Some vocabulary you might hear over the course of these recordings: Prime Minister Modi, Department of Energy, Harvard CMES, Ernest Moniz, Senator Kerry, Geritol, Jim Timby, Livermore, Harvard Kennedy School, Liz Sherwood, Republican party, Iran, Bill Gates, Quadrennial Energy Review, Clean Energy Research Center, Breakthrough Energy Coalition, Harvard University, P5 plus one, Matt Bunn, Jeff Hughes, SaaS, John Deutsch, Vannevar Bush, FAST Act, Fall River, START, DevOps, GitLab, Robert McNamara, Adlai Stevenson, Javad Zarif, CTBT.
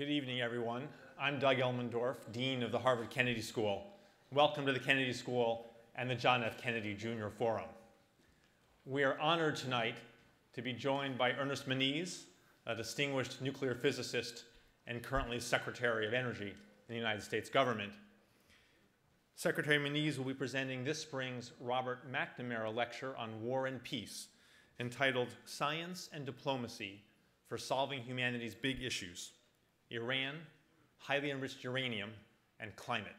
Good evening, everyone. I'm Doug Elmendorf, Dean of the Harvard Kennedy School. Welcome to the Kennedy School and the John F. Kennedy Jr. Forum. We are honored tonight to be joined by Ernest Moniz, a distinguished nuclear physicist and currently Secretary of Energy in the United States government. Secretary Moniz will be presenting this spring's Robert McNamara Lecture on War and Peace, entitled Science and Diplomacy for Solving Humanity's Big Issues: Iran, highly enriched uranium, and climate.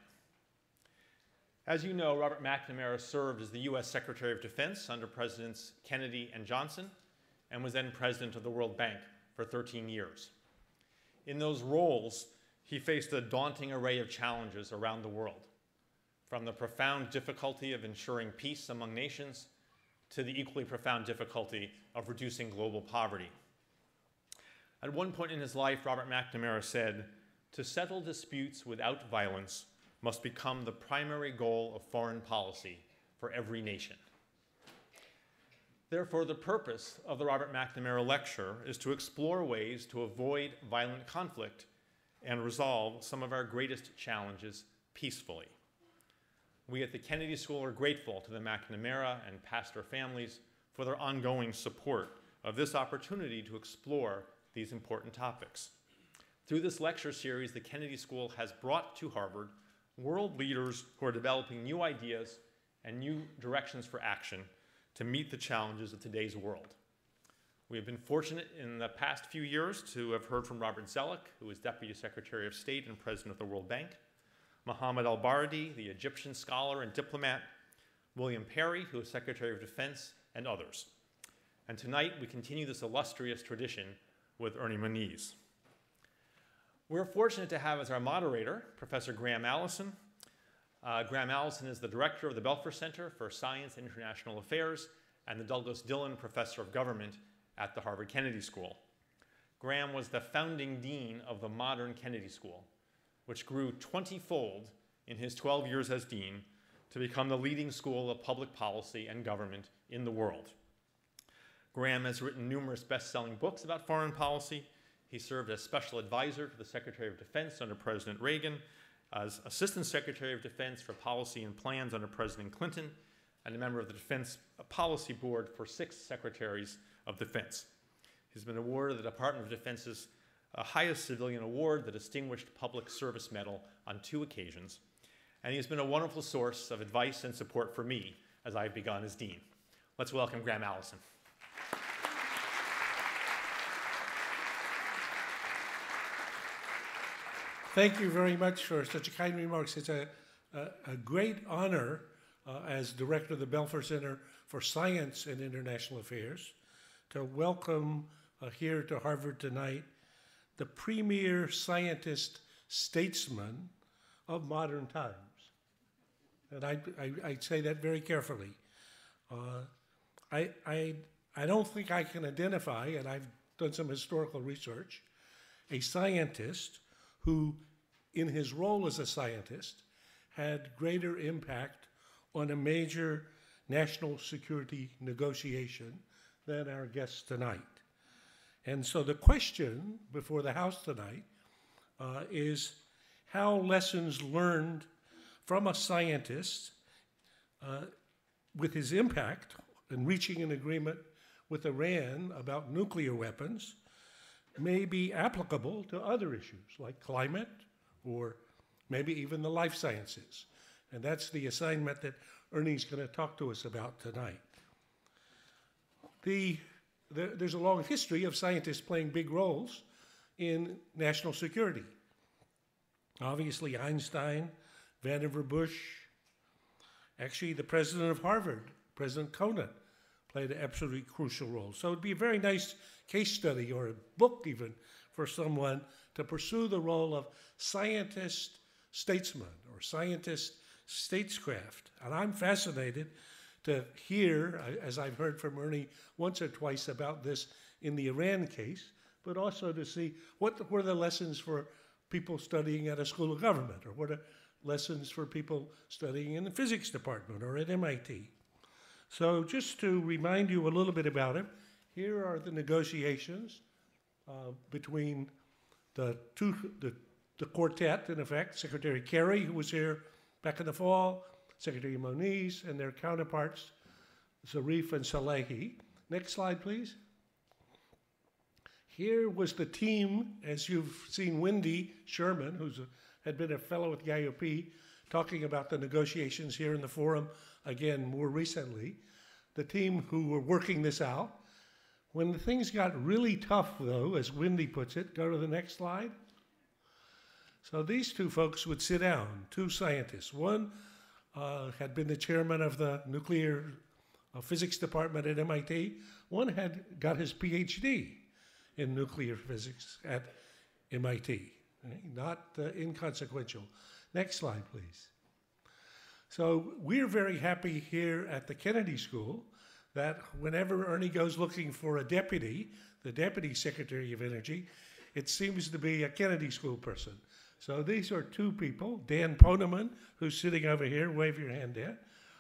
As you know, Robert McNamara served as the US Secretary of Defense under Presidents Kennedy and Johnson, and was then President of the World Bank for 13 years. In those roles, he faced a daunting array of challenges around the world, from the profound difficulty of ensuring peace among nations to the equally profound difficulty of reducing global poverty. At one point in his life, Robert McNamara said, "To settle disputes without violence must become the primary goal of foreign policy for every nation." Therefore, the purpose of the Robert McNamara Lecture is to explore ways to avoid violent conflict and resolve some of our greatest challenges peacefully. We at the Kennedy School are grateful to the McNamara and Pastor families for their ongoing support of this opportunity to explore these important topics. Through this lecture series, the Kennedy School has brought to Harvard world leaders who are developing new ideas and new directions for action to meet the challenges of today's world. We have been fortunate in the past few years to have heard from Robert Zoellick, who is Deputy Secretary of State and President of the World Bank, Mohamed ElBaradei, the Egyptian scholar and diplomat, William Perry, who is Secretary of Defense, and others. And tonight, we continue this illustrious tradition with Ernie Moniz. We're fortunate to have as our moderator Professor Graham Allison. Graham Allison is the director of the Belfer Center for Science and International Affairs and the Douglas Dillon Professor of Government at the Harvard Kennedy School. Graham was the founding dean of the modern Kennedy School, which grew 20-fold in his 12 years as dean to become the leading school of public policy and government in the world. Graham has written numerous best-selling books about foreign policy. He served as special advisor to the Secretary of Defense under President Reagan, as Assistant Secretary of Defense for Policy and Plans under President Clinton, and a member of the Defense Policy Board for 6 Secretaries of Defense. He's been awarded the Department of Defense's highest civilian award, the Distinguished Public Service Medal, on 2 occasions. And he's been a wonderful source of advice and support for me as I've begun as dean. Let's welcome Graham Allison. Thank you very much for such a kind remarks. It's a great honor as director of the Belfer Center for Science and International Affairs to welcome here to Harvard tonight the premier scientist statesman of modern times. And I say that very carefully. I don't think I can identify, and I've done some historical research, a scientist who, in his role as a scientist, had greater impact on a major national security negotiation than our guest tonight. And so the question before the House tonight is how lessons learned from a scientist with his impact in reaching an agreement with Iran about nuclear weapons may be applicable to other issues like climate or maybe even the life sciences. And that's the assignment that Ernie's going to talk to us about tonight. There's a long history of scientists playing big roles in national security. Obviously Einstein, Vannevar Bush, actually the president of Harvard, President Conant, played an absolutely crucial role. So it'd be a very nice case study or a book even for someone to pursue the role of scientist statesman or scientist statescraft. And I'm fascinated to hear, as I've heard from Ernie once or twice about this in the Iran case, but also to see what were the lessons for people studying at a school of government, or what are lessons for people studying in the physics department or at MIT. So just to remind you a little bit about it, here are the negotiations between the quartet, in effect, Secretary Kerry, who was here back in the fall, Secretary Moniz, and their counterparts, Zarif and Salehi. Next slide, please. Here was the team, as you've seen Wendy Sherman, who had been a fellow with IOP, talking about the negotiations here in the forum, again, more recently, the team who were working this out. When things got really tough, though, as Wendy puts it, go to the next slide. So these two folks would sit down, two scientists. One had been the chairman of the nuclear physics department at MIT. One had got his PhD in nuclear physics at MIT. Right? Not inconsequential. Next slide, please. So we're very happy here at the Kennedy School that whenever Ernie goes looking for a deputy, the Deputy Secretary of Energy, it seems to be a Kennedy School person. So these are two people, Dan Poneman, who's sitting over here, wave your hand there,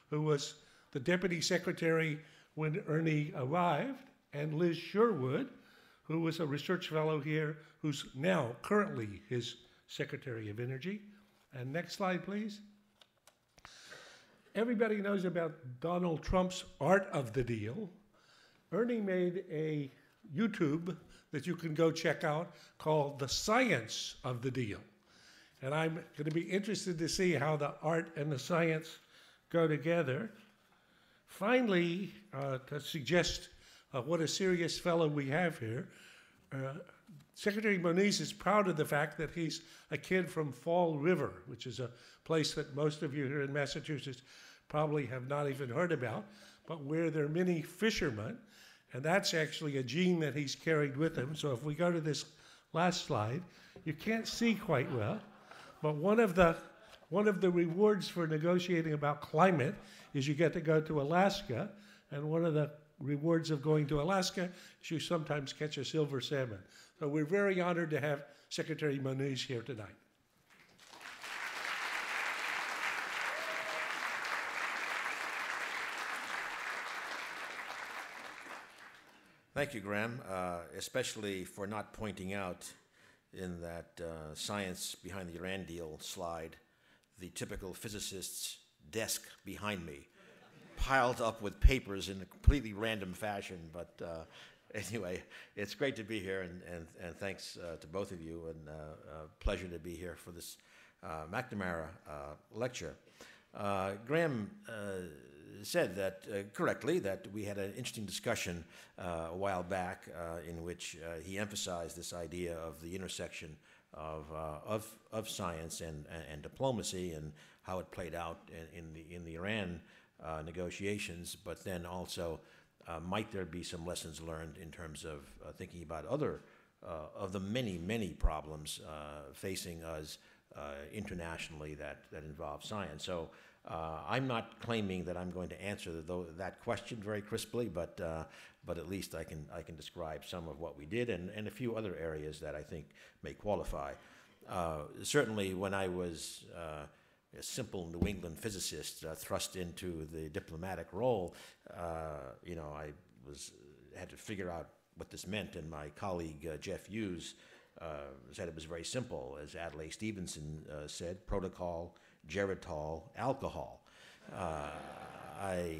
who was the Deputy Secretary when Ernie arrived, and Liz Sherwood, who was a research fellow here, who's now currently his Secretary of Energy. And next slide, please. Everybody knows about Donald Trump's art of the deal. Ernie made a YouTube that you can go check out called The Science of the Deal. And I'm going to be interested to see how the art and the science go together. Finally, to suggest what a serious fellow we have here, Secretary Moniz is proud of the fact that he's a kid from Fall River, which is a place that most of you here in Massachusetts probably have not even heard about, but where there are many fishermen, and that's actually a gene that he's carried with him. So if we go to this last slide, you can't see quite well, but one of the rewards for negotiating about climate is you get to go to Alaska, and one of the rewards of going to Alaska is you sometimes catch a silver salmon. So we're very honored to have Secretary Moniz here tonight. Thank you, Graham, especially for not pointing out in that science behind the Iran deal slide the typical physicist's desk behind me, piled up with papers in a completely random fashion. But anyway, it's great to be here, and thanks to both of you, and pleasure to be here for this McNamara lecture. Graham said that correctly that we had an interesting discussion a while back in which he emphasized this idea of the intersection of science and diplomacy and how it played out in the Iran negotiations, but then also might there be some lessons learned in terms of thinking about other of the many, many problems facing us internationally that involve science. So I'm not claiming that I'm going to answer that question very crisply, but at least I can describe some of what we did and a few other areas that I think may qualify. Certainly, when I was a simple New England physicist thrust into the diplomatic role, you know, I had to figure out what this meant, and my colleague Jeff Hughes said it was very simple, as Adlai Stevenson said: protocol, Geritol, alcohol. I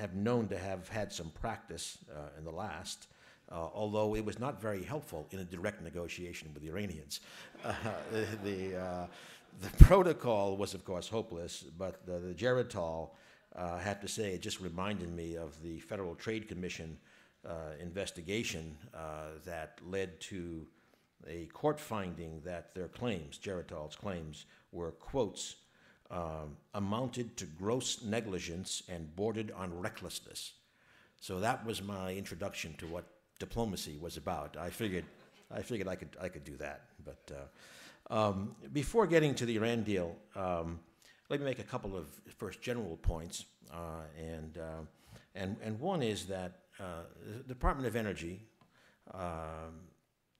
have known to have had some practice in the last, although it was not very helpful in a direct negotiation with the Iranians. The protocol was, of course, hopeless, but the Geritol, I have to say, it just reminded me of the Federal Trade Commission investigation that led to a court finding that their claims, Geritol's claims, were, quotes, amounted to gross negligence and bordered on recklessness. So that was my introduction to what diplomacy was about. I figured I could do that. But before getting to the Iran deal, let me make a couple of first general points. And one is that the Department of Energy.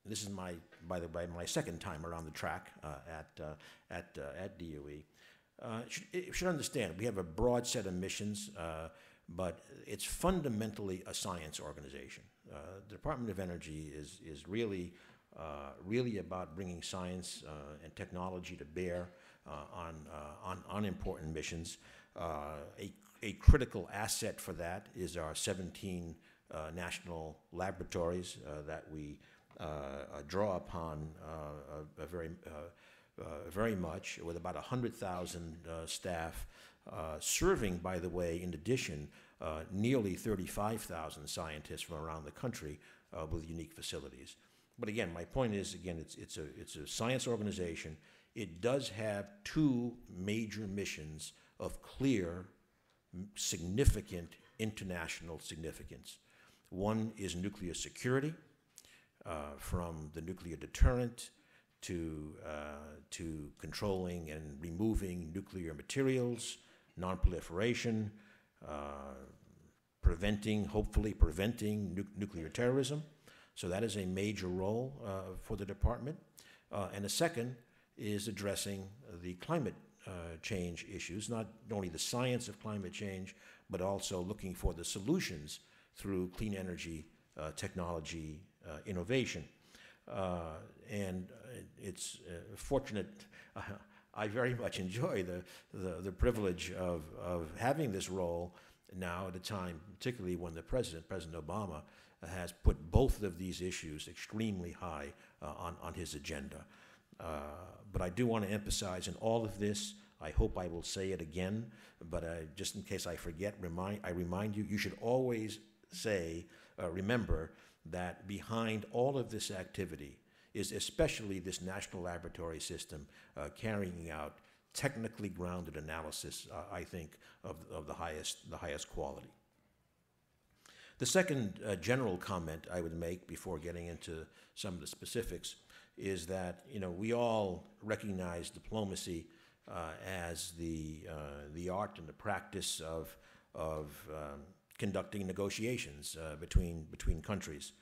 This is my, by the way, my second time around the track at DOE. Should understand we have a broad set of missions, but it's fundamentally a science organization. The Department of Energy is really really about bringing science and technology to bear on important missions. A critical asset for that is our 17 national laboratories that we draw upon very much, with about 100,000 staff serving, by the way, in addition, nearly 35,000 scientists from around the country with unique facilities. But again, my point is, again, it's a science organization. It does have two major missions of clear, significant international significance. One is nuclear security, from the nuclear deterrent to controlling and removing nuclear materials, nonproliferation, preventing, hopefully preventing nuclear terrorism. So that is a major role for the department. And the second is addressing the climate change issues, not only the science of climate change, but also looking for the solutions through clean energy technology innovation. And it's fortunate, I very much enjoy the privilege of having this role now at a time, particularly when the President Obama, has put both of these issues extremely high on his agenda. But I do want to emphasize in all of this, I hope I will say it again, but just in case I forget, I remind you, you should always say, remember, that behind all of this activity is especially this national laboratory system carrying out technically grounded analysis, I think, of the highest quality. The second general comment I would make before getting into some of the specifics is that, you know, we all recognize diplomacy as the art and the practice of conducting negotiations between countries.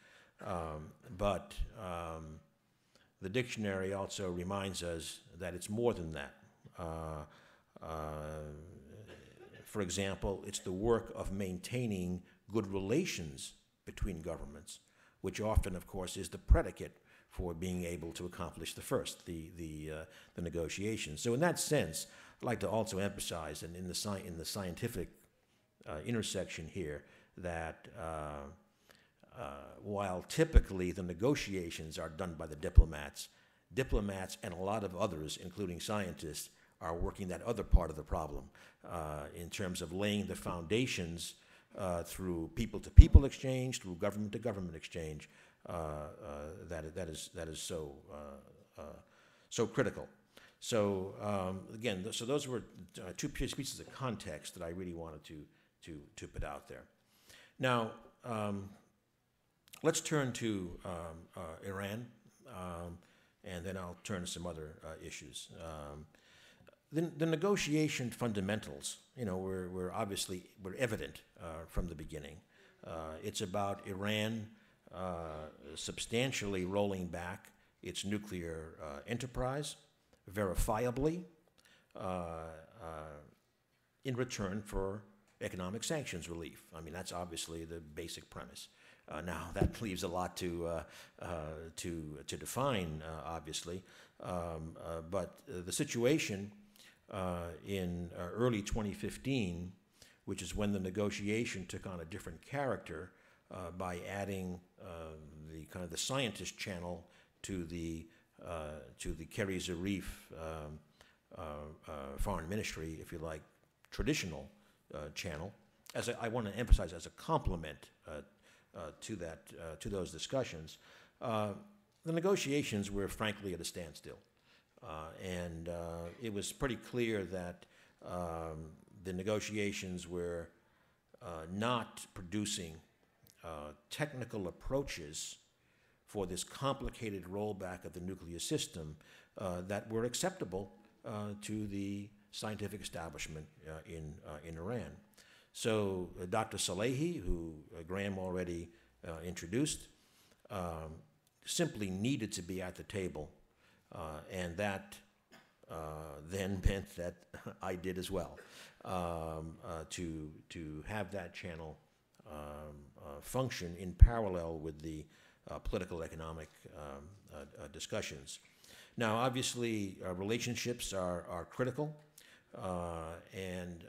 But the dictionary also reminds us that it's more than that. For example, it's the work of maintaining good relations between governments, which often, of course, is the predicate for being able to accomplish the first, the negotiations. So in that sense, I'd like to also emphasize, and in the scientific intersection here, that while typically the negotiations are done by the diplomats and a lot of others, including scientists, are working that other part of the problem in terms of laying the foundations through people-to-people exchange, through government-to-government exchange, that is so critical. So again, so those were two pieces of context that I really wanted to put out there. Now, let's turn to Iran, and then I'll turn to some other issues. The negotiation fundamentals, you know, were evident from the beginning. It's about Iran substantially rolling back its nuclear enterprise, verifiably, in return for economic sanctions relief. I mean, that's obviously the basic premise. Now, that leaves a lot to define, obviously, but the situation in early 2015, which is when the negotiation took on a different character by adding the kind of the scientist channel to the Kerry Zarif foreign ministry, if you like, traditional channel. As I want to emphasize, as a complement to those discussions, the negotiations were frankly at a standstill. And it was pretty clear that the negotiations were not producing technical approaches for this complicated rollback of the nuclear system that were acceptable to the scientific establishment in Iran. So Dr. Salehi, who Graham already introduced, simply needed to be at the table. And that then meant that I did as well, to have that channel function in parallel with the political economic discussions. Now, obviously, relationships are critical, and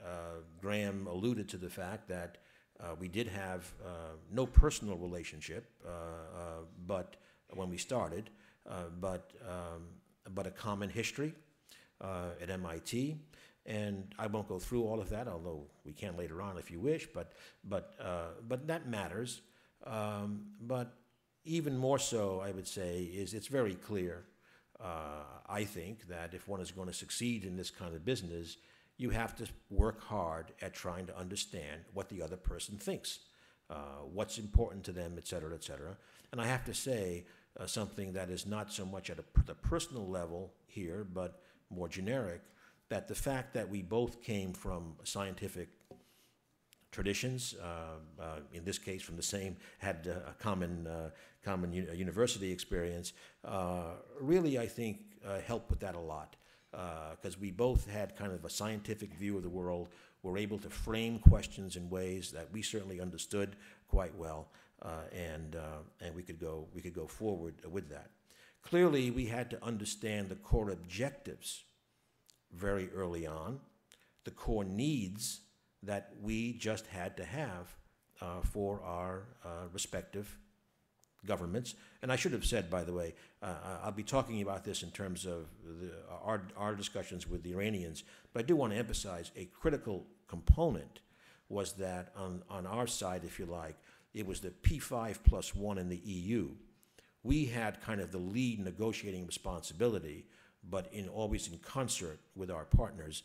Graham alluded to the fact that we did have no personal relationship, but when we started, but a common history at MIT. And I won't go through all of that, although we can later on if you wish, but that matters. But even more so, I would say, is it's very clear, I think, that if one is going to succeed in this kind of business, you have to work hard at trying to understand what the other person thinks, what's important to them, et cetera, et cetera. And I have to say something that is not so much at the personal level here, but more generic, that the fact that we both came from scientific traditions, in this case from the same, had a common, university experience, really, I think, helped with that a lot. Because we both had kind of a scientific view of the world, were able to frame questions in ways that we certainly understood quite well, and we could go forward with that. Clearly, we had to understand the core objectives very early on, the core needs that we just had to have for our respective governments. And I should have said, by the way, I'll be talking about this in terms of our discussions with the Iranians, but I do want to emphasize a critical component was that on our side, if you like, it was the P5+1 in the EU. We had kind of the lead negotiating responsibility, but always in concert with our partners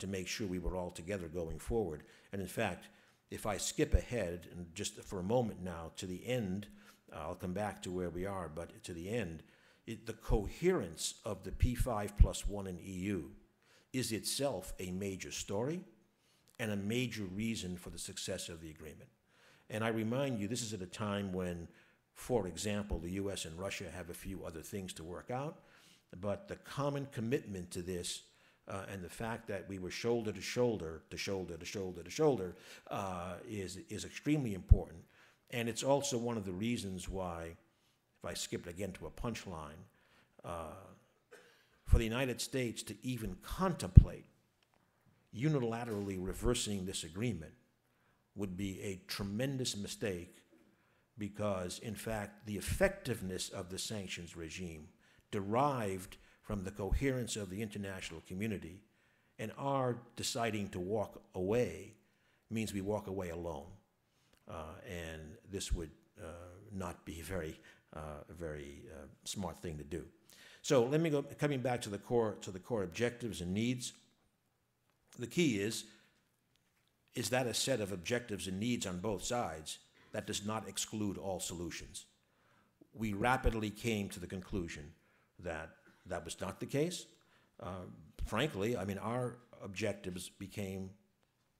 to make sure we were all together going forward. And in fact, if I skip ahead, and just for a moment now, to the end, I'll come back to where we are, but to the end, the coherence of the P5+1 in EU is itself a major story and a major reason for the success of the agreement. And I remind you, this is at a time when, for example, the US and Russia have a few other things to work out, but the common commitment to this and the fact that we were shoulder to shoulder, is extremely important. And it's also one of the reasons why, if I skip again to a punchline, for the United States to even contemplate unilaterally reversing this agreement would be a tremendous mistake because, in fact, the effectiveness of the sanctions regime derived from the coherence of the international community, and our deciding to walk away means we walk away alone. And this would not be a very smart thing to do. So let me go, coming back to the core objectives and needs. The key is that a set of objectives and needs on both sides that does not exclude all solutions. We rapidly came to the conclusion that that was not the case. Frankly, I mean, our objectives became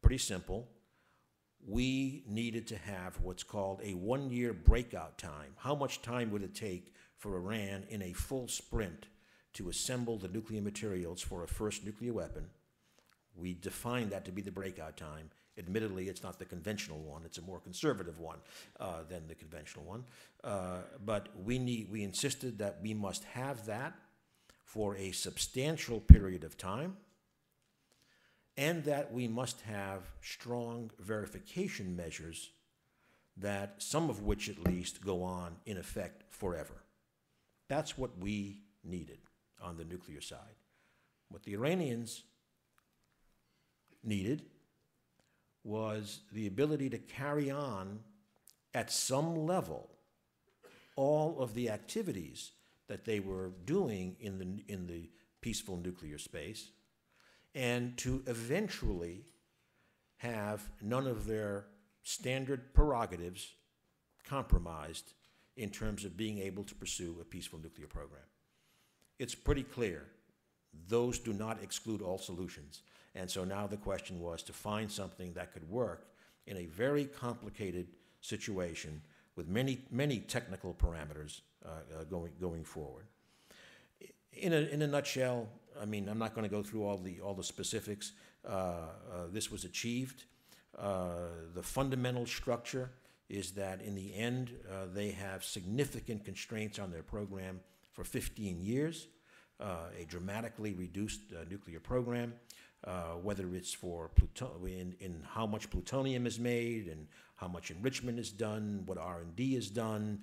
pretty simple. We needed to have what's called a one-year breakout time. How much time would it take for Iran in a full sprint to assemble the nuclear materials for a first nuclear weapon? We defined that to be the breakout time. Admittedly, it's not the conventional one. It's a more conservative one than the conventional one. But we insisted that we must have that for a substantial period of time, and that we must have strong verification measures that some of which at least go on in effect forever. That's what we needed on the nuclear side. What the Iranians needed was the ability to carry on at some level all of the activities that they were doing in the peaceful nuclear space, and to eventually have none of their standard prerogatives compromised in terms of being able to pursue a peaceful nuclear program. It's pretty clear those do not exclude all solutions. And so now the question was to find something that could work in a very complicated situation with many, many technical parameters going forward. In a nutshell, I mean, I'm not going to go through all the specifics. This was achieved. The fundamental structure is that in the end, they have significant constraints on their program for 15 years, a dramatically reduced nuclear program, whether it's for in how much plutonium is made and how much enrichment is done, what R&D is done,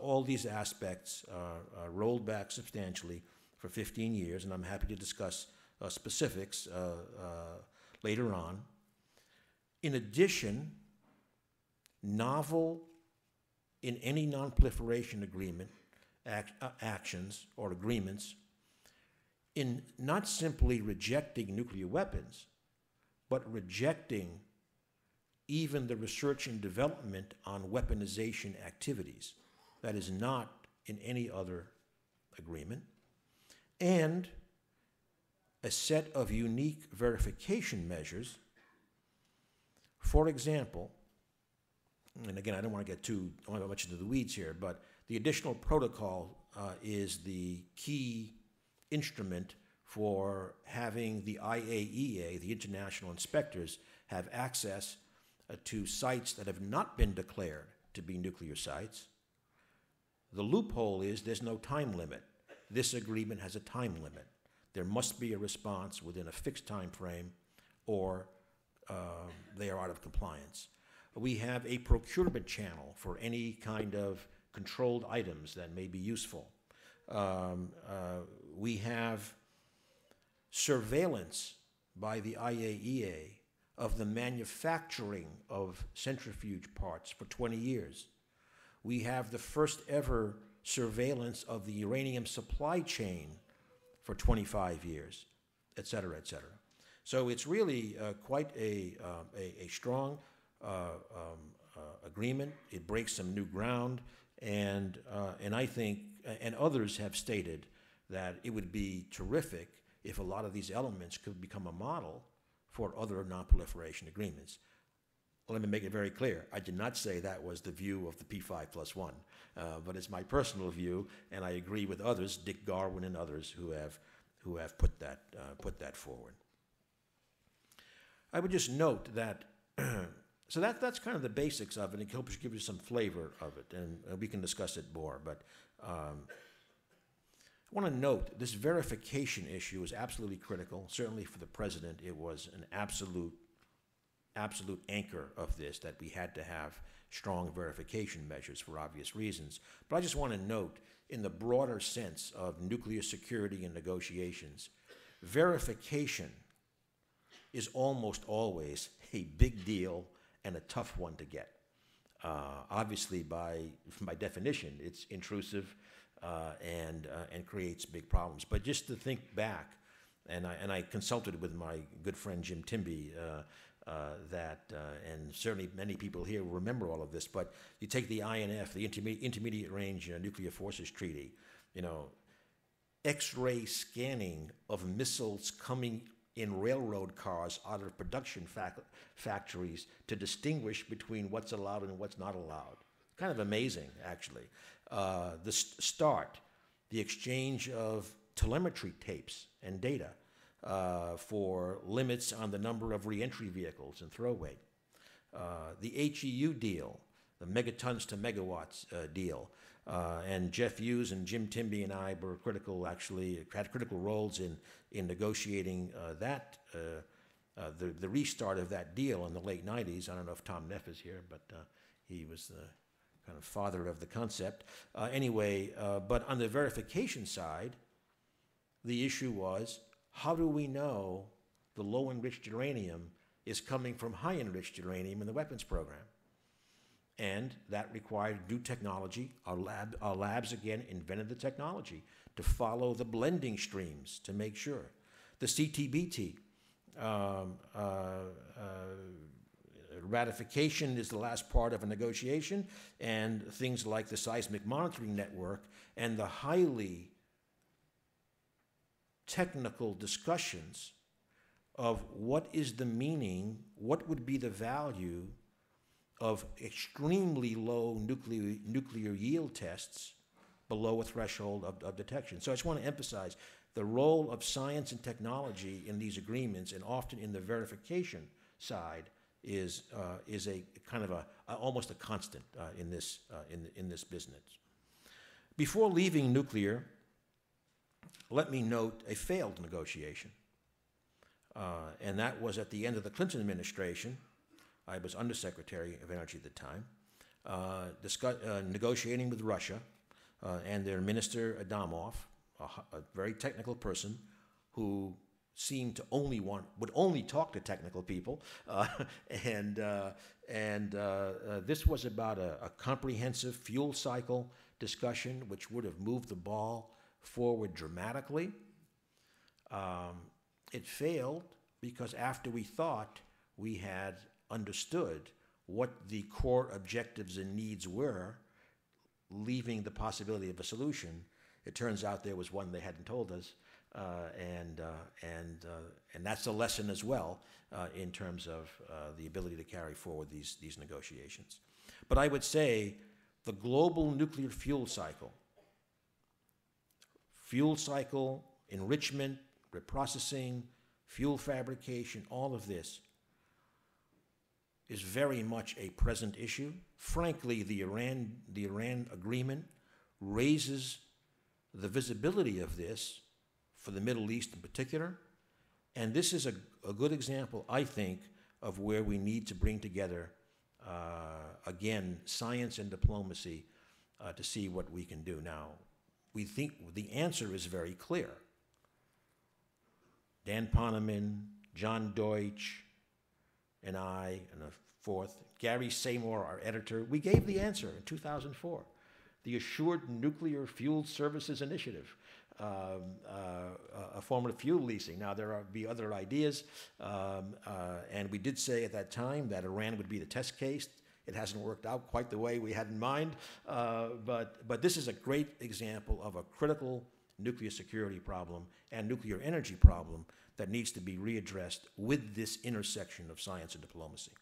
all these aspects are rolled back substantially for 15 years, and I'm happy to discuss specifics later on. In addition, novel in any non-proliferation agreement actions or agreements in not simply rejecting nuclear weapons, but rejecting even the research and development on weaponization activities. That is not in any other agreement. And a set of unique verification measures. For example, and again, I don't want to get too much into the weeds here, but the additional protocol is the key instrument for having the IAEA, the international inspectors, have access to sites that have not been declared to be nuclear sites. The loophole is there's no time limit. This agreement has a time limit. There must be a response within a fixed time frame, or they are out of compliance. We have a procurement channel for any kind of controlled items that may be useful. We have surveillance by the IAEA of the manufacturing of centrifuge parts for 20 years. We have the first ever surveillance of the uranium supply chain for 25 years, et cetera, et cetera. So it's really quite a strong agreement. It breaks some new ground, and I think, and others have stated that it would be terrific if a lot of these elements could become a model for other non-proliferation agreements. Let me make it very clear. I did not say that was the view of the P5+1, but it's my personal view, and I agree with others, Dick Garwin and others, who have put that forward. I would just note that. So that's kind of the basics of it. It helps give you some flavor of it, and we can discuss it more. But I want to note this verification issue is absolutely critical. Certainly for the president, it was an absolute anchor of this, that we had to have strong verification measures for obvious reasons. But I just want to note, in the broader sense of nuclear security and negotiations, verification is almost always a big deal and a tough one to get. Obviously, by definition, it's intrusive and creates big problems. But just to think back, and I consulted with my good friend Jim Timby, and certainly many people here will remember all of this. But you take the INF, the Intermediate Range Nuclear Forces Treaty. You know, X-ray scanning of missiles coming in railroad cars out of production factories to distinguish between what's allowed and what's not allowed. Kind of amazing, actually. The START, the exchange of telemetry tapes and data for limits on the number of reentry vehicles and throw weight. The HEU deal, the megatons to megawatts deal. And Jeff Hughes and Jim Timby and I were critical, actually, had critical roles in negotiating that, the restart of that deal in the late 90s. I don't know if Tom Neff is here, but he was the kind of father of the concept. Anyway, but on the verification side, the issue was, how do we know the low enriched uranium is coming from high enriched uranium in the weapons program? And that required new technology. Our labs, again, invented the technology to follow the blending streams to make sure. The CTBT ratification is the last part of a negotiation, and things like the seismic monitoring network and the highly technical discussions of what is the meaning, what would be the value of extremely low nuclear yield tests below a threshold of detection. So I just want to emphasize the role of science and technology in these agreements, and often in the verification side, is a kind of a almost a constant in this business. Before leaving nuclear, let me note a failed negotiation, and that was at the end of the Clinton administration. I was Undersecretary of Energy at the time, negotiating with Russia and their Minister Adamov, a very technical person who seemed to only would only talk to technical people, this was about a comprehensive fuel cycle discussion, which would have moved the ball forward dramatically. It failed because after we thought we had understood what the core objectives and needs were, leaving the possibility of a solution, it turns out there was one they hadn't told us, and that's a lesson as well in terms of the ability to carry forward these negotiations. But I would say the global nuclear fuel cycle, enrichment, reprocessing, fuel fabrication, all of this is very much a present issue. Frankly, the Iran agreement raises the visibility of this for the Middle East in particular. And this is a good example, I think, of where we need to bring together, again, science and diplomacy to see what we can do. Now, we think the answer is very clear. Dan Poneman, John Deutsch, and I, and a fourth, Gary Seymour, our editor, we gave the answer in 2004, the Assured Nuclear Fuel Services Initiative, a form of fuel leasing. Now, there will be other ideas, and we did say at that time that Iran would be the test case. It hasn't worked out quite the way we had in mind, but this is a great example of a critical nuclear security problem and nuclear energy problem that needs to be readdressed with this intersection of science and diplomacy.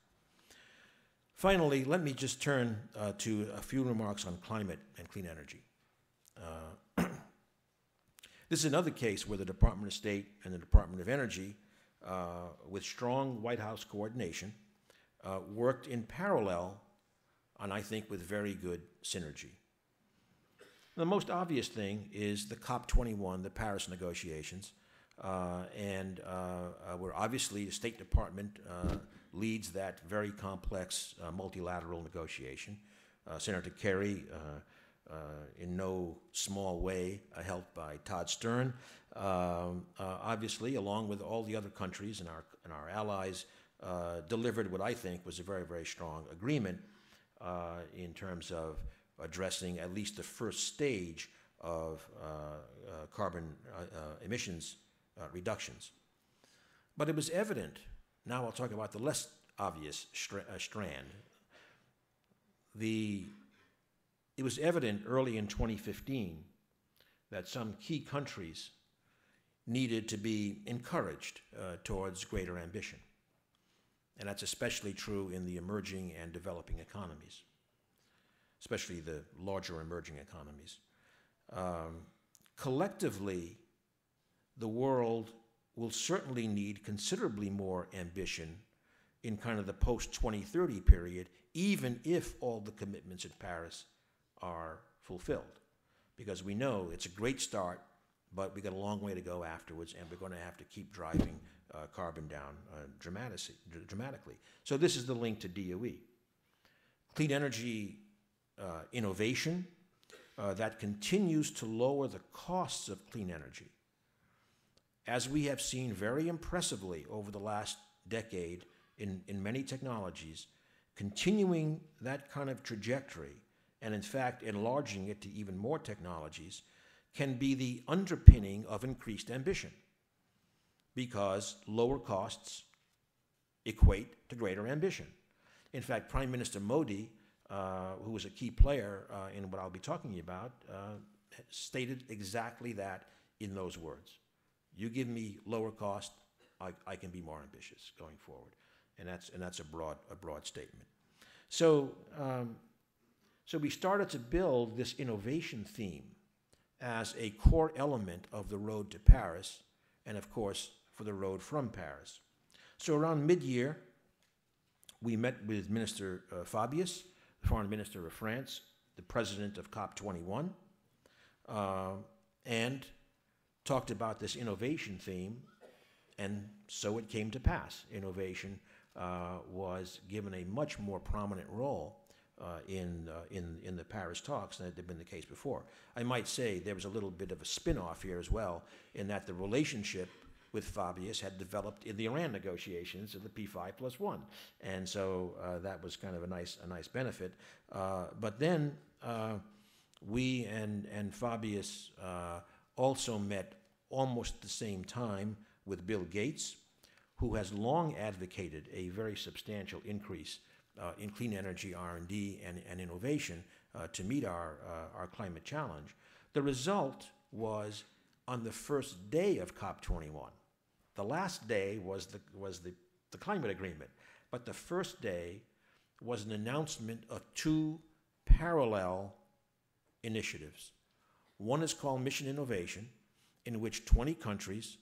Finally, let me just turn to a few remarks on climate and clean energy. This is another case where the Department of State and the Department of Energy, with strong White House coordination, worked in parallel, and I think with very good synergy. The most obvious thing is the COP21, the Paris negotiations, where obviously the State Department leads that very complex multilateral negotiation. Senator Kerry, in no small way, helped by Todd Stern, obviously, along with all the other countries and our allies, delivered what I think was a very, very strong agreement in terms of addressing at least the first stage of carbon emissions reductions. But it was evident, now I'll talk about the less obvious strand. It was evident early in 2015 that some key countries needed to be encouraged towards greater ambition. And that's especially true in the emerging and developing economies, especially the larger emerging economies. Collectively, the world will certainly need considerably more ambition in kind of the post-2030 period, even if all the commitments at Paris are fulfilled. Because we know it's a great start, but we got a long way to go afterwards, and we're going to have to keep driving carbon down dramatically. So this is the link to DOE. Clean energy innovation that continues to lower the costs of clean energy. As we have seen very impressively over the last decade in many technologies, continuing that kind of trajectory, and in fact enlarging it to even more technologies, can be the underpinning of increased ambition, because lower costs equate to greater ambition. In fact, Prime Minister Modi, who was a key player in what I'll be talking about, stated exactly that in those words. You give me lower cost, I can be more ambitious going forward. And that's a broad statement. So we started to build this innovation theme as a core element of the road to Paris, and of course, for the road from Paris. So around mid-year, We met with Minister Fabius, the Foreign Minister of France, the President of COP21, and talked about this innovation theme, and so it came to pass. Innovation was given a much more prominent role in the Paris talks than had been the case before. I might say there was a little bit of a spin-off here as well, in that the relationship with Fabius had developed in the Iran negotiations of the P5+1, and so that was kind of a nice benefit. But then we and Fabius also met almost at the same time with Bill Gates, who has long advocated a very substantial increase in clean energy R&D and innovation to meet our climate challenge. The result was on the first day of COP21. The last day was the climate agreement, but the first day was an announcement of two parallel initiatives. One is called Mission Innovation, in which 20 countries,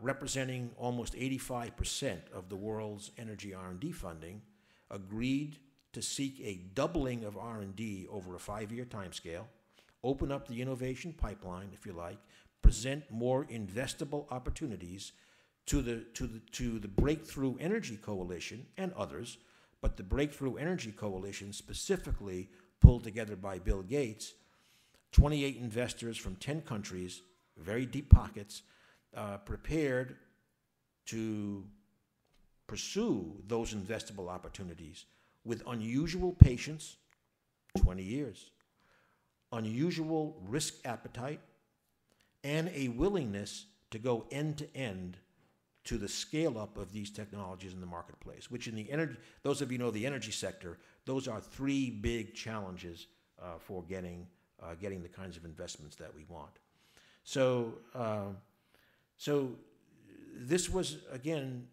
representing almost 85% of the world's energy R&D funding, agreed to seek a doubling of R&D over a 5-year timescale, open up the innovation pipeline, if you like, present more investable opportunities to the Breakthrough Energy Coalition and others, but the Breakthrough Energy Coalition specifically pulled together by Bill Gates, 28 investors from 10 countries, very deep pockets, prepared to pursue those investable opportunities with unusual patience, 20 years, unusual risk appetite, and a willingness to go end-to-end to the scale-up of these technologies in the marketplace, which in the energy, those of you who know the energy sector, those are three big challenges for getting the kinds of investments that we want. So, so this was, again,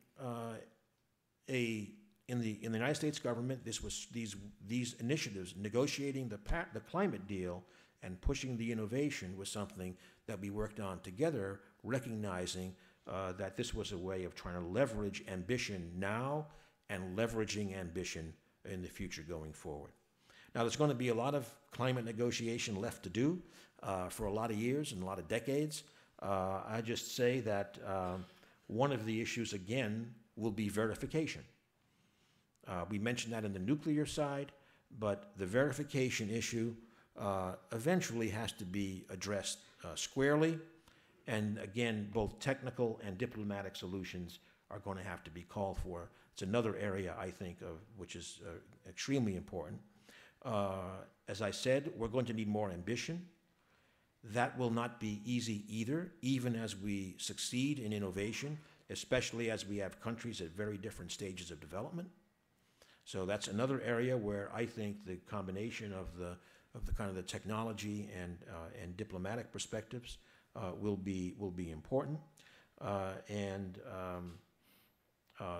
in the United States government, this was these initiatives, negotiating the climate deal and pushing the innovation, was something that we worked on together, recognizing that this was a way of trying to leverage ambition now and leveraging ambition in the future going forward. Now, there's going to be a lot of climate negotiation left to do for a lot of years and a lot of decades. I just say that one of the issues, again, will be verification. We mentioned that in the nuclear side, but the verification issue eventually has to be addressed squarely, and again, both technical and diplomatic solutions are going to have to be called for. It's another area, I think, of which is extremely important. As I said, we're going to need more ambition. That will not be easy either, even as we succeed in innovation, especially as we have countries at very different stages of development. So that's another area where I think the combination of the kind of the technology and diplomatic perspectives will be important.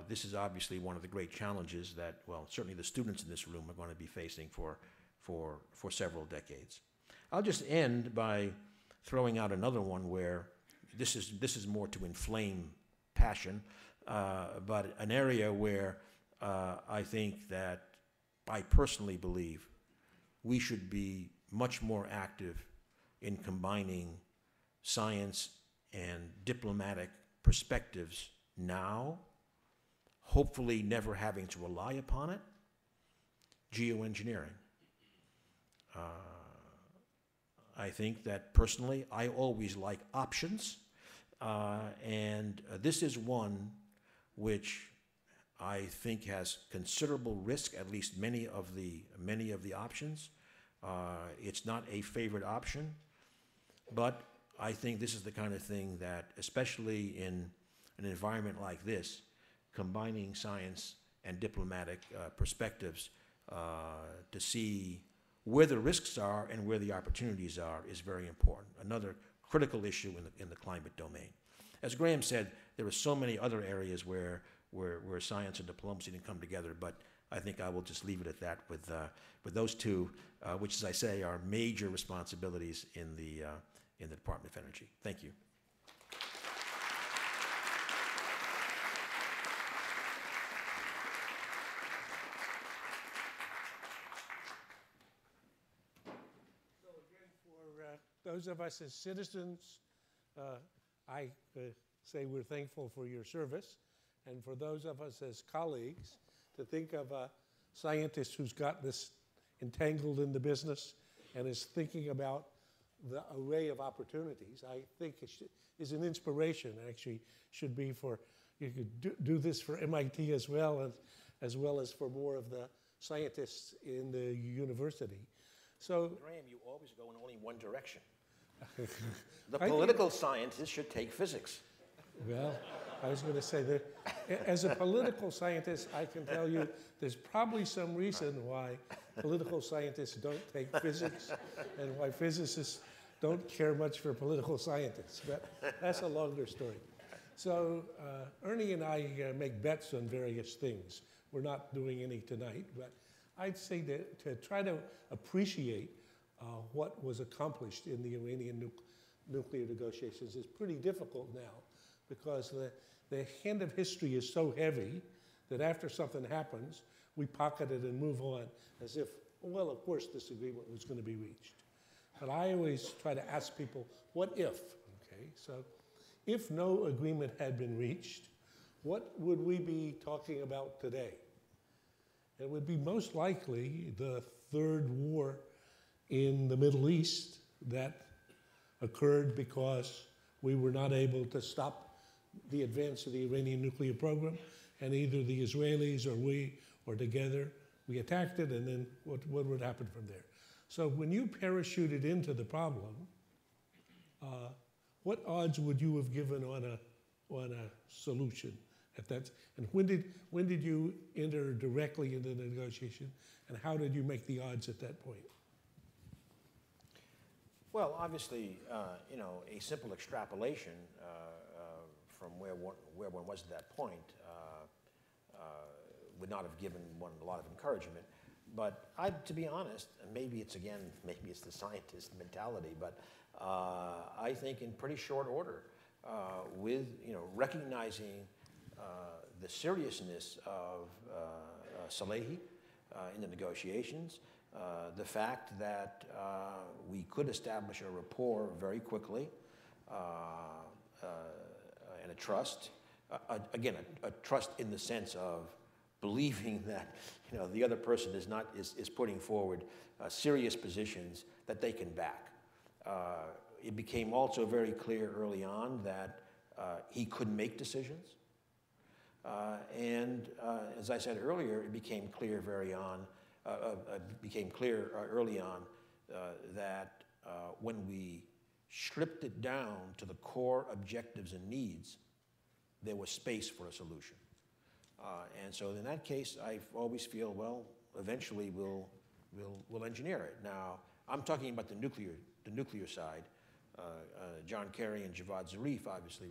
This is obviously one of the great challenges that, well, certainly the students in this room are going to be facing for several decades. I'll just end by throwing out another one where this is more to inflame passion, but an area where I think that I personally believe we should be much more active in combining science and diplomatic perspectives now, hopefully never having to rely upon it, geoengineering. I think that personally, I always like options, and this is one which I think has considerable risk, at least many of the options. It's not a favorite option, but I think this is the kind of thing that, especially in an environment like this, combining science and diplomatic perspectives to see where the risks are and where the opportunities are is very important. Another critical issue in the climate domain. As Graham said, there are so many other areas where science and diplomacy didn't come together, but I think I will just leave it at that with those two, which, as I say, are major responsibilities in the Department of Energy. Thank you. those of us as citizens, I say we're thankful for your service. And for those of us as colleagues, to think of a scientist who's got this entangled in the business and is thinking about the array of opportunities, I think is an inspiration, actually, should be for, you could do this for MIT as well, and, as well as for more of the scientists in the university. So, Graham, you always go in only one direction. The political scientist should take physics. Well, I was going to say that as a political scientist, I can tell you there's probably some reason why political scientists don't take physics and why physicists don't care much for political scientists. But that's a longer story. So Ernie and I make bets on various things. We're not doing any tonight, but I'd say that to try to appreciate what was accomplished in the Iranian nuclear negotiations is pretty difficult now, because the hand of history is so heavy that after something happens, we pocket it and move on as if, well, of course, this agreement was going to be reached. But I always try to ask people, what if? Okay, so if no agreement had been reached, what would we be talking about today? It would be most likely the third war in the Middle East that occurred because we were not able to stop the advance of the Iranian nuclear program, and either the Israelis or we, or together, we attacked it, and then what would happen from there? So when you parachuted into the problem, what odds would you have given on a solution at that? And when did you enter directly into the negotiation, and how did you make the odds at that point? Well, obviously, you know, a simple extrapolation from where one was at that point would not have given one a lot of encouragement. But to be honest, maybe it's again, maybe it's the scientist mentality, but I think in pretty short order, with recognizing the seriousness of Salehi in the negotiations, the fact that we could establish a rapport very quickly, and a trust, again, a trust in the sense of believing that the other person is putting forward serious positions that they can back. It became also very clear early on that he couldn't make decisions, and as I said earlier, it became clear early on that when we stripped it down to the core objectives and needs, there was space for a solution. And so in that case, I always feel, well, eventually we'll engineer it. Now, I'm talking about the nuclear side. John Kerry and Javad Zarif obviously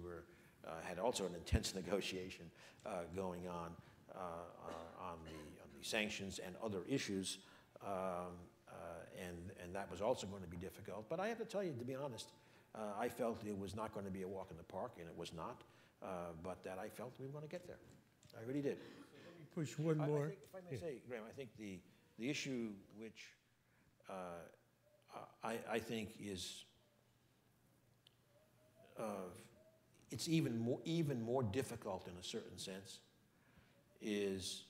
had also an intense negotiation going on the sanctions and other issues. And that was also going to be difficult. But I have to tell you, to be honest, I felt it was not going to be a walk in the park, and it was not, but that I felt we were going to get there. I really did. Let me push one more. I think, if I may say, Graham, I think the issue which I think is it's even more difficult in a certain sense is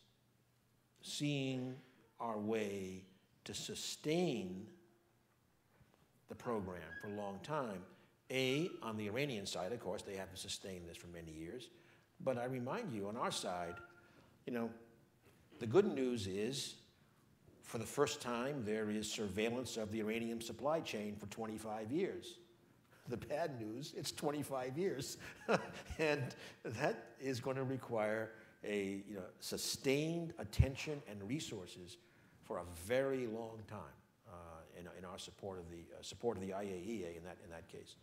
seeing our way to sustain the program for a long time. A, on the Iranian side, of course, they haven't sustained this for many years. But I remind you, on our side, the good news is, for the first time, there is surveillance of the uranium supply chain for 25 years. The bad news, it's 25 years. And that is going to require a sustained attention and resources for a very long time in our support of the IAEA in that case.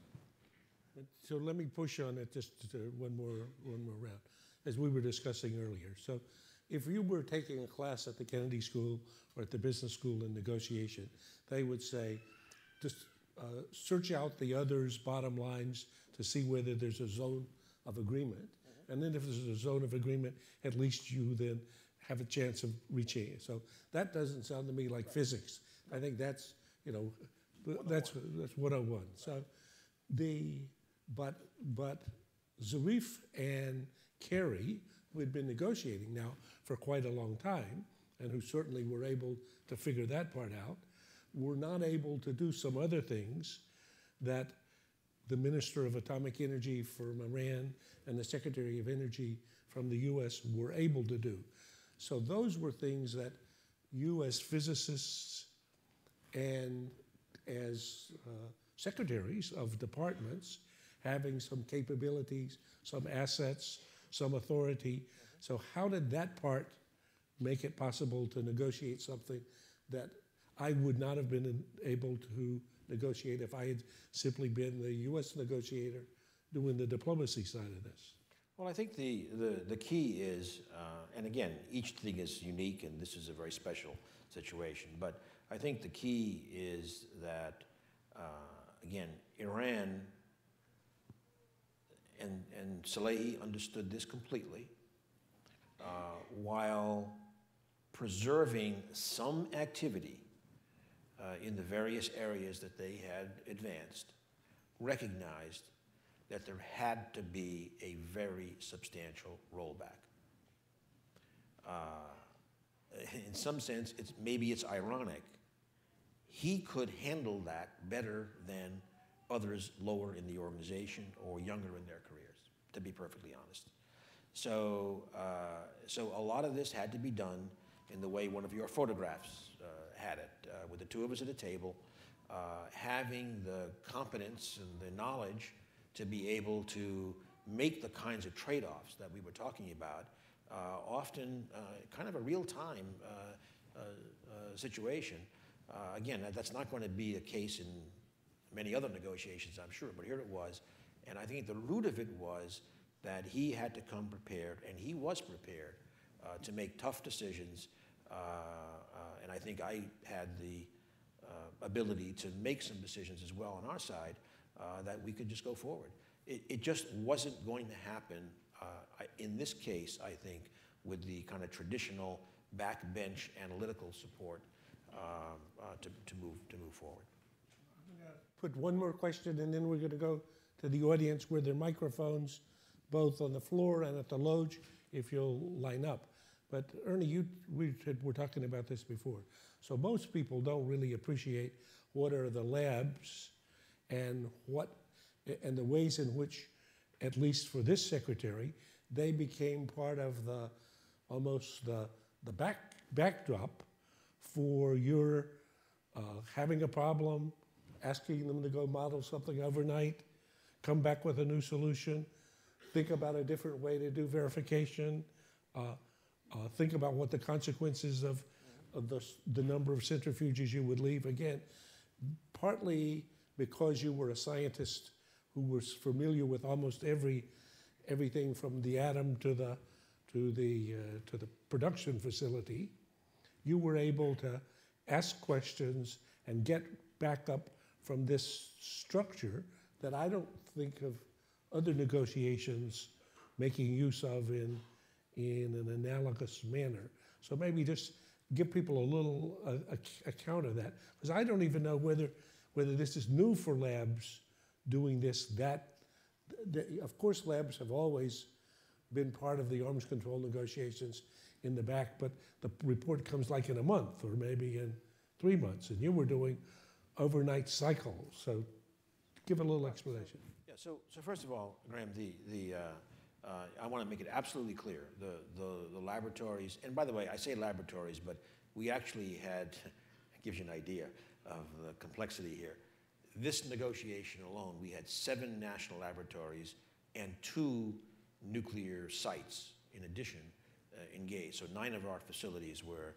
So let me push on it just one more round, as we were discussing earlier. So if you were taking a class at the Kennedy School or at the business school in negotiation, they would say, just search out the others' bottom lines to see whether there's a zone of agreement. Mm-hmm. And then if there's a zone of agreement, at least you then have a chance of reaching it. So that doesn't sound to me like physics. I think that's, That's 101. Right. So but Zarif and Kerry, who had been negotiating now for quite a long time, and who certainly were able to figure that part out, were not able to do some other things that the Minister of Atomic Energy from Iran and the Secretary of Energy from the US were able to do. So those were things that you as physicists and as secretaries of departments, having some capabilities, some assets, some authority. So how did that part make it possible to negotiate something that I would not have been able to negotiate if I had simply been the US negotiator doing the diplomacy side of this? Well, I think the key is, and again, each thing is unique, and this is a very special situation, but I think the key is that, again, Iran and Salehi understood this completely, while preserving some activity in the various areas that they had advanced, recognized that there had to be a very substantial rollback. In some sense, maybe it's ironic. He could handle that better than others lower in the organization or younger in their careers, to be perfectly honest. So a lot of this had to be done in the way one of your photographs had it, with the two of us at a table, having the competence and the knowledge to be able to make the kinds of trade-offs that we were talking about, often kind of a real-time situation. Again, that's not going to be the case in many other negotiations, I'm sure, but here it was. And I think the root of it was that he had to come prepared, and he was prepared to make tough decisions. And I think I had the ability to make some decisions as well on our side, that we could just go forward. It just wasn't going to happen in this case, I think, with the kind of traditional backbench analytical support to move forward. I'm going to put one more question, and then we're going to go to the audience where there are microphones, both on the floor and at the loge, if you'll line up. But Ernie, we were talking about this before. So most people don't really appreciate what are the labs and the ways in which, at least for this secretary, they became part of the almost the backdrop for your having a problem, asking them to go model something overnight, come back with a new solution, think about a different way to do verification, think about what the consequences of the number of centrifuges you would leave. Again, partly because you were a scientist who was familiar with almost everything from the atom to the production facility, you were able to ask questions and get back up from this structure that I don't think of other negotiations making use of in an analogous manner. So maybe just give people a little account of that, because I don't even know whether this is new for labs doing this, of course labs have always been part of the arms control negotiations in the back, but the report comes like in a month or maybe in 3 months, and you were doing overnight cycles. So give a little explanation. Yeah, so first of all, Graham, I want to make it absolutely clear, the laboratories, and by the way, I say laboratories, but we actually had, it gives you an idea of the complexity here. This negotiation alone, we had 7 national laboratories and 2 nuclear sites, in addition, engaged. So 9 of our facilities were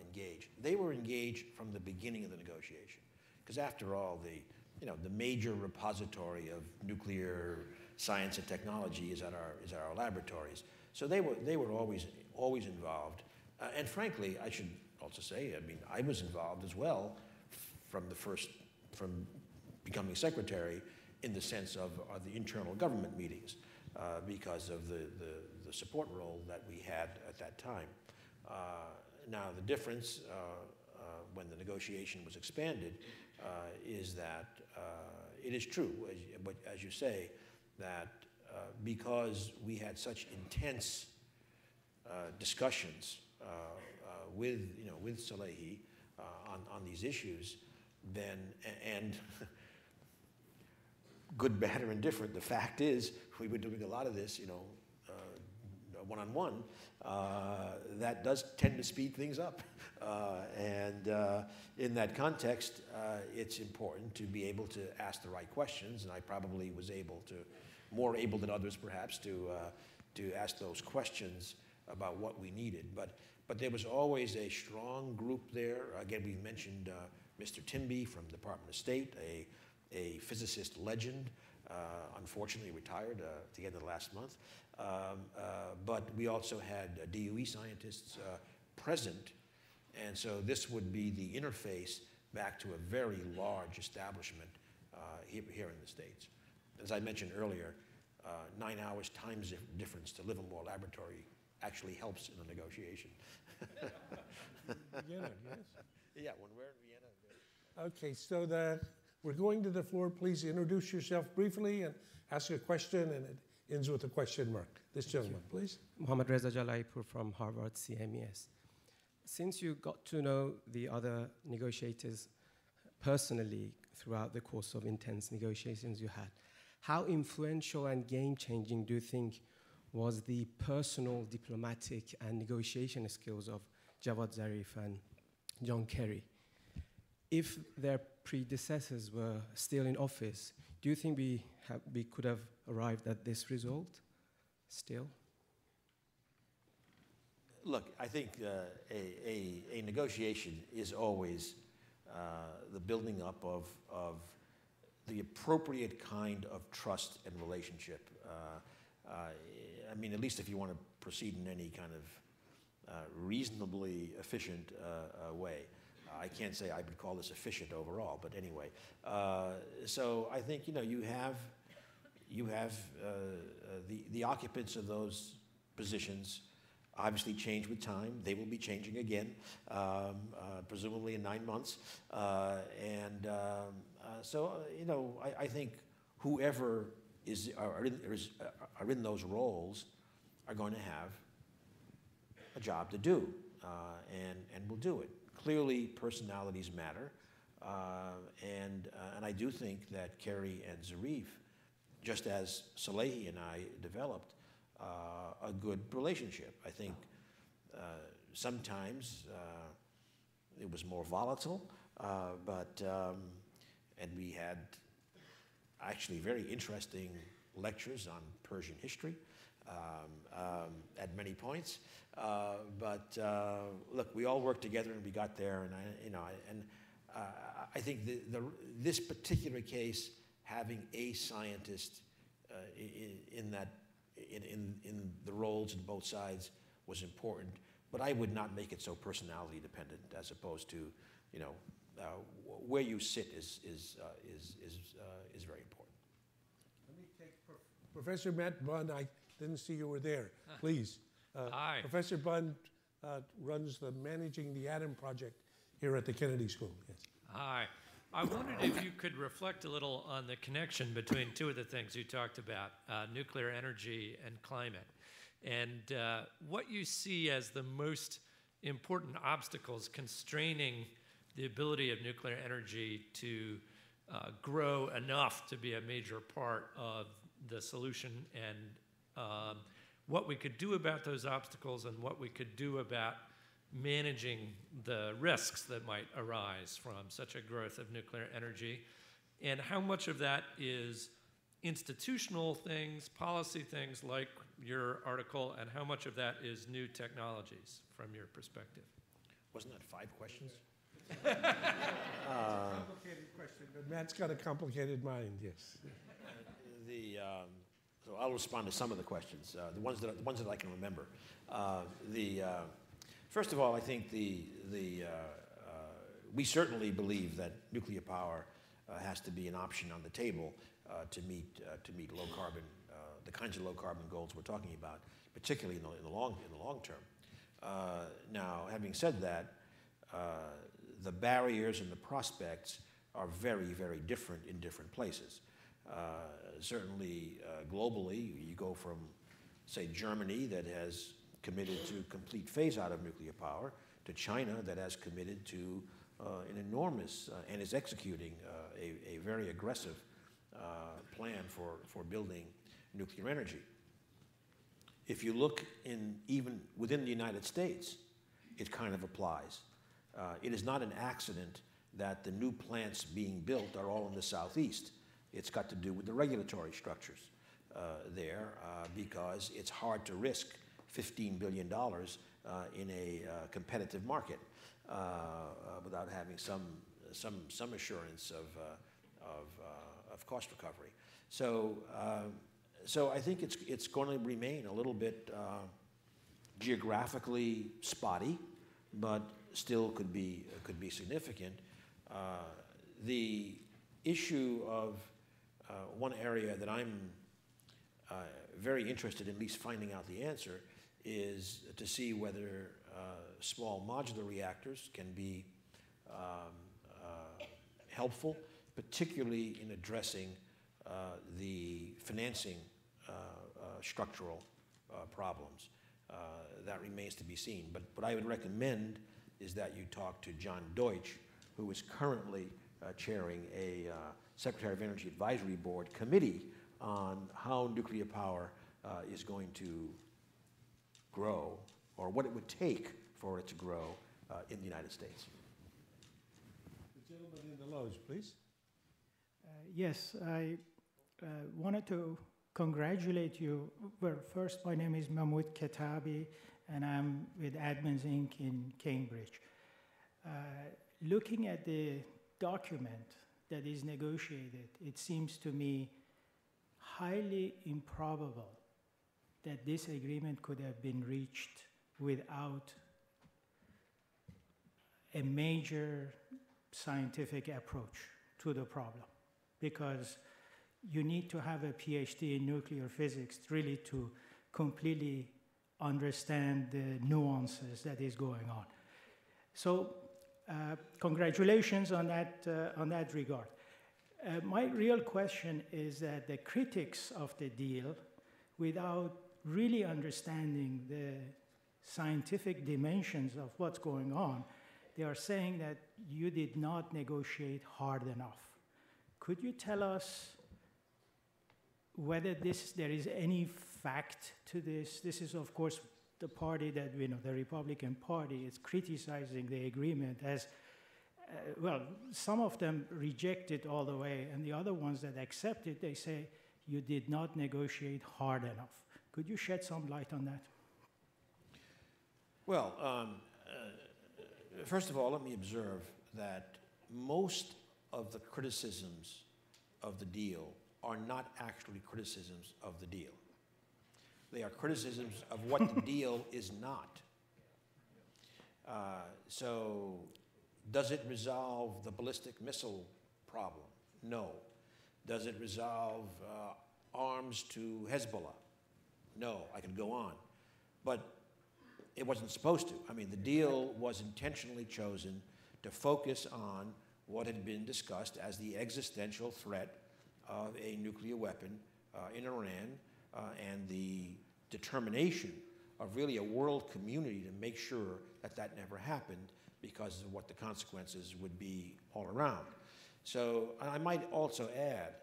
engaged. They were engaged from the beginning of the negotiation, because after all, the major repository of nuclear science and technology is at our laboratories. So they were always involved. And frankly, I should also say, I mean, I was involved as well from becoming secretary, in the sense of the internal government meetings, because of the support role that we had at that time. Now the difference when the negotiation was expanded is that it is true, as you say, that because we had such intense discussions with Salehi on these issues, then and good, bad, or indifferent, the fact is we were doing a lot of this, one-on-one. That does tend to speed things up, and in that context, it's important to be able to ask the right questions. And I probably was able to, more able than others, perhaps, to ask those questions about what we needed. But there was always a strong group there. Again, we mentioned Mr. Timby from the Department of State, a physicist legend, unfortunately retired at the end of the last month. But we also had DOE scientists present. And so this would be the interface back to a very large establishment here in the States. As I mentioned earlier, 9 hours times difference to Livermore Laboratory actually helps in the negotiation. Vienna, yes. Yeah, when we're in Vienna. Okay, so we're going to the floor. Please introduce yourself briefly and ask a question, and it ends with a question mark. This gentleman, please. Mohammad Reza Jalaipur from Harvard CMES. Since you got to know the other negotiators personally throughout the course of intense negotiations you had, how influential and game-changing do you think was the personal, diplomatic, and negotiation skills of Javad Zarif and John Kerry? If their predecessors were still in office, do you think we could have arrived at this result still? Look, I think a negotiation is always the building up of the appropriate kind of trust and relationship. I mean, at least if you want to proceed in any kind of reasonably efficient way. I can't say I would call this efficient overall, but anyway. So I think you have the occupants of those positions obviously change with time. They will be changing again, presumably in 9 months. I think whoever are in those roles are going to have a job to do, and will do it. Clearly, personalities matter, and I do think that Kerry and Zarif, just as Salehi and I developed a good relationship. I think sometimes it was more volatile, and we had actually very interesting lectures on Persian history at many points. Look, we all worked together and we got there. And I think this particular case, having a scientist in the roles in both sides was important. But I would not make it so personality dependent, as opposed to, where you sit is very important. Let me take Professor Matt Bunn. I didn't see you were there. Please. Hi. Professor Bunn runs the Managing the Atom Project here at the Kennedy School. Yes. Hi. I wondered if you could reflect a little on the connection between two of the things you talked about, nuclear energy and climate, and what you see as the most important obstacles constraining the ability of nuclear energy to grow enough to be a major part of the solution, and what we could do about those obstacles and what we could do about managing the risks that might arise from such a growth of nuclear energy, and how much of that is institutional things, policy things like your article, and how much of that is new technologies from your perspective. Wasn't that 5 questions? Complicated question, but Matt's got a complicated mind. Yes. So I'll respond to some of the questions, the ones that I can remember. First of all, I think we certainly believe that nuclear power has to be an option on the table to meet low carbon, the kinds of low carbon goals we're talking about, particularly in the long term. Now, having said that, the barriers and the prospects are very, very different in different places. Certainly globally, you go from, say, Germany that has committed to complete phase out of nuclear power to China that has committed to an enormous and is executing a very aggressive plan for building nuclear energy. If you look in even within the United States, it kind of applies. It is not an accident that the new plants being built are all in the Southeast. It's got to do with the regulatory structures there because it's hard to risk $15 billion in a competitive market without having some assurance of cost recovery. So, so I think it's going to remain a little bit geographically spotty, but still could be significant. The issue of one area that I'm very interested in at least finding out the answer is to see whether small modular reactors can be helpful, particularly in addressing the financing structural problems. That remains to be seen. But what I would recommend is that you talk to John Deutsch, who is currently chairing a Secretary of Energy Advisory Board committee on how nuclear power is going to grow, or what it would take for it to grow in the United States. The gentleman in the loge, please. Yes, I wanted to congratulate you. Well, first, my name is Mahmoud Katabi, and I'm with Admins Inc. in Cambridge. Looking at the document that is negotiated, it seems to me highly improbable that this agreement could have been reached without a major scientific approach to the problem, because you need to have a PhD in nuclear physics really to completely understand the nuances that is going on. So congratulations on that regard. My real question is that the critics of the deal, without really understanding the scientific dimensions of what's going on, they are saying that you did not negotiate hard enough. Could you tell us whether there is any fact to this? This is, of course, the party that we know, the Republican Party, is criticizing the agreement as, well, some of them reject it all the way, and the other ones that accept it, they say, you did not negotiate hard enough. Could you shed some light on that? Well, first of all, let me observe that most of the criticisms of the deal are not actually criticisms of the deal. They are criticisms of what the deal is not. So, does it resolve the ballistic missile problem? No. Does it resolve arms to Hezbollah? No. I can go on. But it wasn't supposed to. I mean, the deal was intentionally chosen to focus on what had been discussed as the existential threat of a nuclear weapon in Iran and the determination of really a world community to make sure that that never happened because of what the consequences would be all around. So I might also add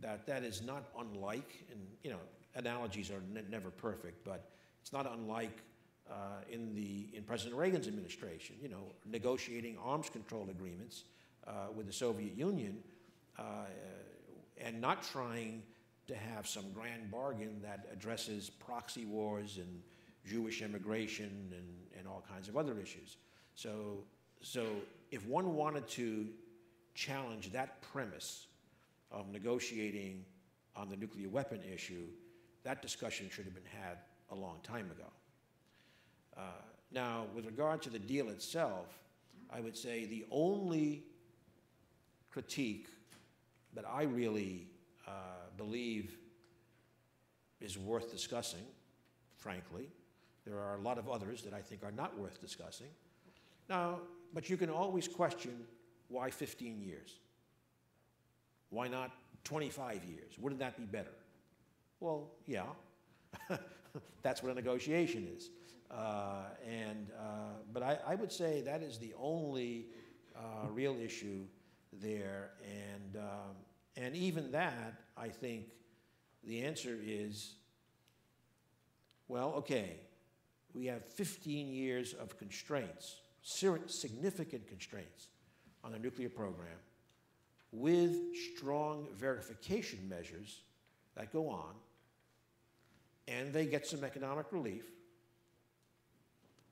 that that is not unlike, and you know, analogies are never perfect, but it's not unlike in President Reagan's administration, you know, negotiating arms control agreements with the Soviet Union and not trying to have some grand bargain that addresses proxy wars and Jewish immigration and all kinds of other issues. So if one wanted to challenge that premise of negotiating on the nuclear weapon issue, that discussion should have been had a long time ago. Now, with regard to the deal itself, I would say the only critique that I really believe is worth discussing, frankly. There are a lot of others that I think are not worth discussing. Now, but you can always question, why 15 years? Why not 25 years? Wouldn't that be better? Well, yeah. That's what a negotiation is. But I would say that is the only real issue there. And even that, I think the answer is, well, okay, we have 15 years of constraints, significant constraints on the nuclear program with strong verification measures that go on, and they get some economic relief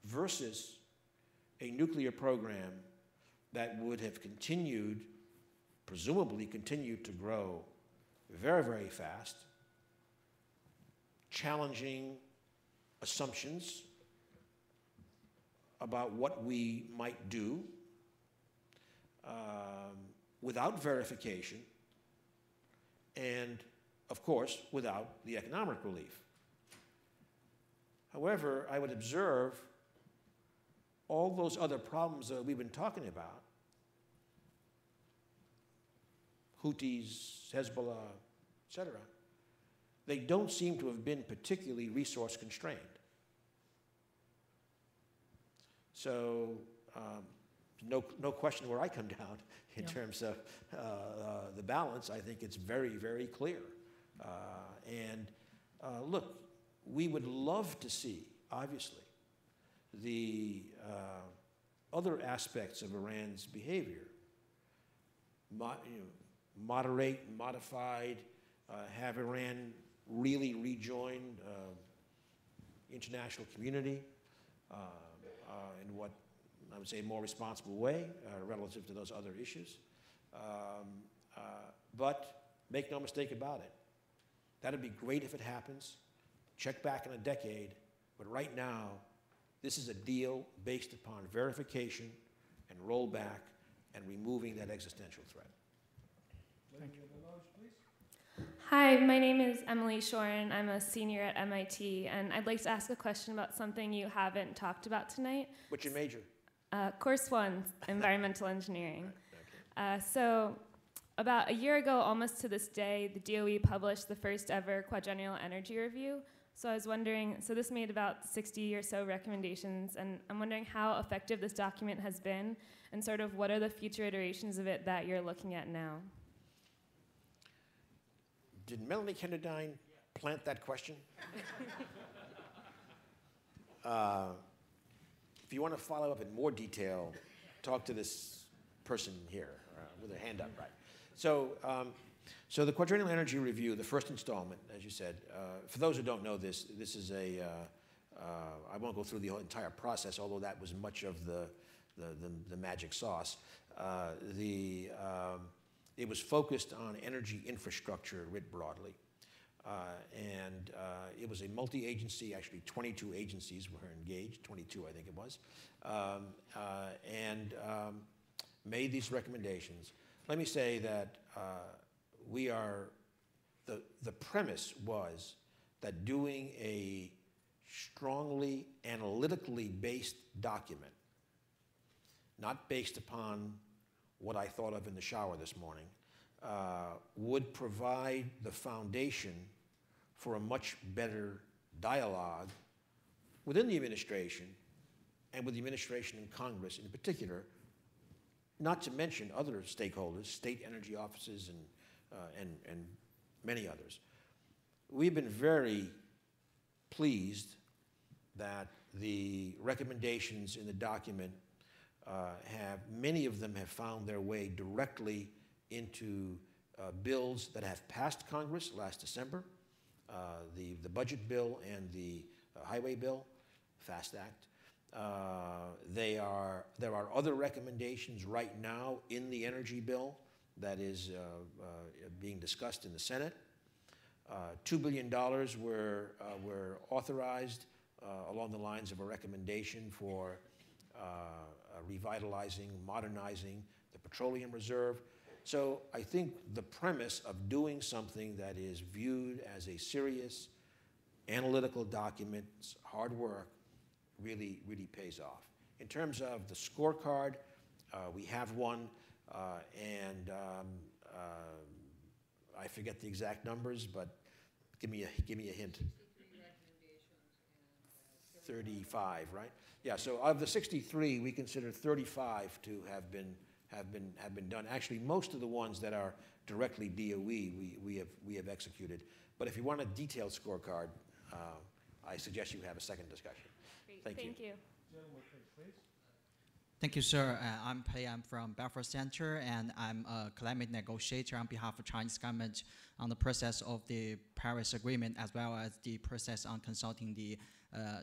versus a nuclear program that would have continued, presumably continued to grow very, very fast, challenging assumptions about what we might do without verification and, of course, without the economic relief. However, I would observe all those other problems that we've been talking about, Houthis, Hezbollah, et cetera, they don't seem to have been particularly resource constrained. So no question where I come down in terms of the balance. I think it's very, very clear. Look, we would love to see, obviously, the other aspects of Iran's behavior, moderate, modified, have Iran really rejoined international community in what I would say a more responsible way relative to those other issues. But make no mistake about it. That would be great if it happens. Check back in a decade. But right now, this is a deal based upon verification and rollback and removing that existential threat. Thank you. Hi, my name is Emily Shoren. I'm a senior at MIT, and I'd like to ask a question about something you haven't talked about tonight. What's your major? Course 1, environmental engineering. Right, okay. So about a year ago, almost to this day, the DOE published the first ever Quadrennial Energy Review. So I was wondering, so this made about 60 or so recommendations, and I'm wondering how effective this document has been, and sort of what are the future iterations of it that you're looking at now? Did Melanie Kennedine plant that question? If you want to follow up in more detail, talk to this person here with her hand up, right? So, so the Quadrennial Energy Review, the first installment, as you said, for those who don't know this, this is a, I won't go through the whole entire process, although that was much of the magic sauce. It was focused on energy infrastructure writ broadly. It was a multi-agency, actually 22 agencies were engaged, 22 I think it was, made these recommendations. Let me say that the premise was that doing a strongly analytically based document, not based upon what I thought of in the shower this morning, would provide the foundation for a much better dialogue within the administration and with the administration and Congress in particular, not to mention other stakeholders, state energy offices and many others. We've been very pleased that the recommendations in the document many of them have found their way directly into bills that have passed Congress last December, the budget bill and the highway bill, FAST Act. There are other recommendations right now in the energy bill that is being discussed in the Senate. $2 billion were authorized along the lines of a recommendation for revitalizing, modernizing the petroleum reserve. So I think the premise of doing something that is viewed as a serious analytical document, hard work, really, really pays off. In terms of the scorecard, we have one, I forget the exact numbers, but give me a hint. 35, right? Yeah. So of the 63, we consider 35 to have been done. Actually, most of the ones that are directly DOE, we have executed. But if you want a detailed scorecard, I suggest you have a second discussion. Great. Thank you. Thank you, sir. I'm Pei. I'm from Belfer Center, and I'm a climate negotiator on behalf of Chinese government on the process of the Paris Agreement, as well as the process on consulting the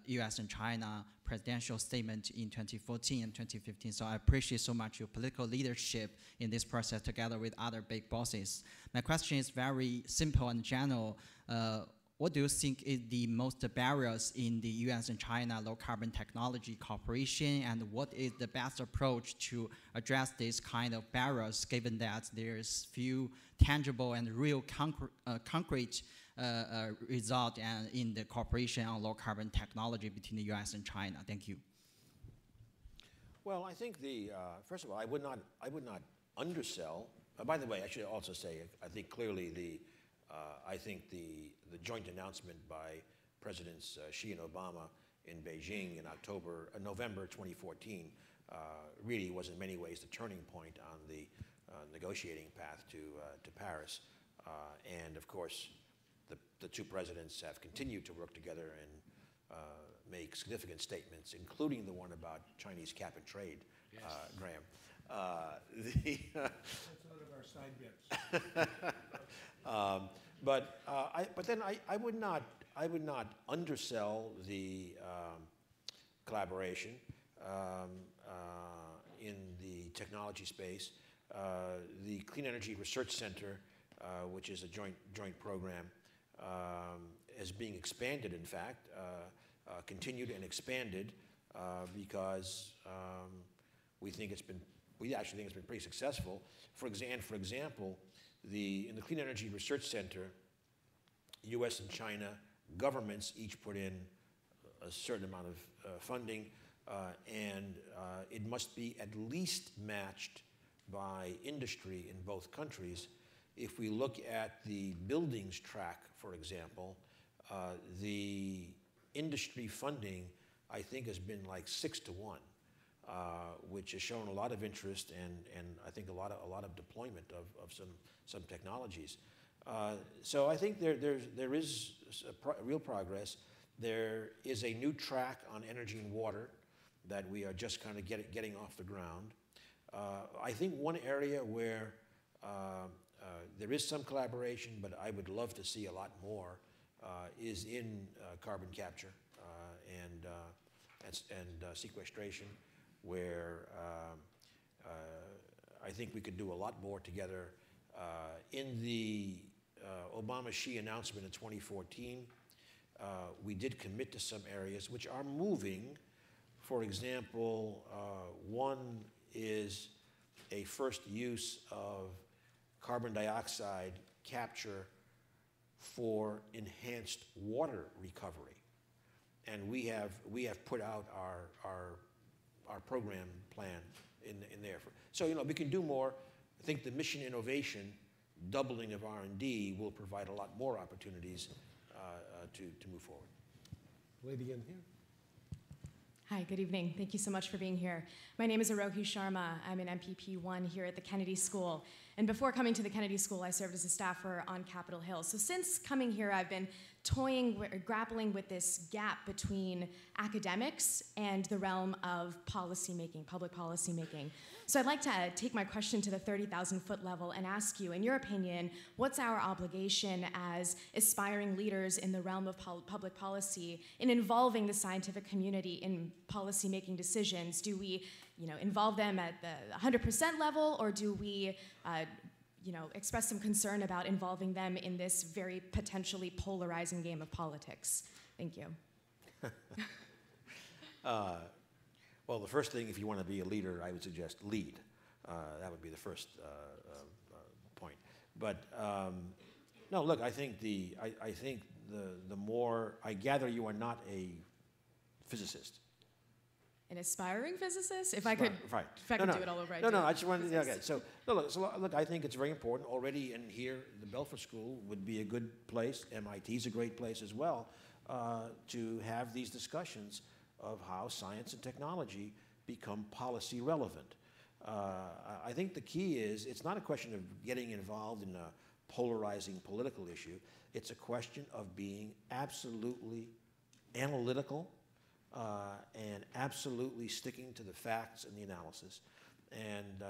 U.S. and China presidential statement in 2014 and 2015. So I appreciate so much your political leadership in this process together with other big bosses. My question is very simple and general. What do you think is the most barriers in the U.S. and China low-carbon technology cooperation, and what is the best approach to address these kind of barriers, given that there's few tangible and real concrete result and in the cooperation on low-carbon technology between the U.S. and China? Thank you. Well, I think the first of all, I would not undersell. By the way, I should also say, I think clearly the joint announcement by Presidents Xi and Obama in Beijing in November 2014 really was in many ways the turning point on the negotiating path to Paris, and of course. The two presidents have continued to work together and make significant statements, including the one about Chinese cap and trade, yes. Graham. That's one of our side bets. But then I would not undersell the collaboration in the technology space. The Clean Energy Research Center, which is a joint program. As being expanded, in fact, continued and expanded, because we actually think it's been pretty successful. For example, in the Clean Energy Research Center, U.S. and China governments each put in a certain amount of funding, and it must be at least matched by industry in both countries. If we look at the buildings track, for example, the industry funding, I think, has been like 6 to 1, which has shown a lot of interest and I think a lot of deployment of some technologies. So I think there is real progress. There is a new track on energy and water that we are just kind of getting off the ground. I think one area where there is some collaboration, but I would love to see a lot more, is in carbon capture and sequestration, where I think we could do a lot more together. In the Obama-Xi announcement in 2014, we did commit to some areas which are moving. For example, one is a first use of carbon dioxide capture for enhanced water recovery, and we have put out our program plan in there. So we can do more. I think the Mission Innovation doubling of R&D will provide a lot more opportunities to move forward. Lady in here. Hi, good evening. Thank you so much for being here. My name is Arohi Sharma. I'm an MPP1 here at the Kennedy School. And before coming to the Kennedy School, I served as a staffer on Capitol Hill. So since coming here, I've been grappling with this gap between academics and the realm of policymaking, public policymaking. So I'd like to take my question to the 30,000-foot level and ask you, in your opinion, what's our obligation as aspiring leaders in the realm of public policy in involving the scientific community in policymaking decisions? Do we, involve them at the 100% level, or do we express some concern about involving them in this very potentially polarizing game of politics? Thank you. Well, the first thing, if you want to be a leader, I would suggest lead. That would be the first point. But no, look, I think the more I gather, you are not a physicist. an aspiring physicist? If I could, right. If I could do it all over, I'd do it. I just wanted to, okay. So, look, I think it's very important already in here. The Belfer School would be a good place. MIT's a great place as well to have these discussions of how science and technology become policy relevant. I think the key is it's not a question of getting involved in a polarizing political issue. It's a question of being absolutely analytical and absolutely sticking to the facts and the analysis. And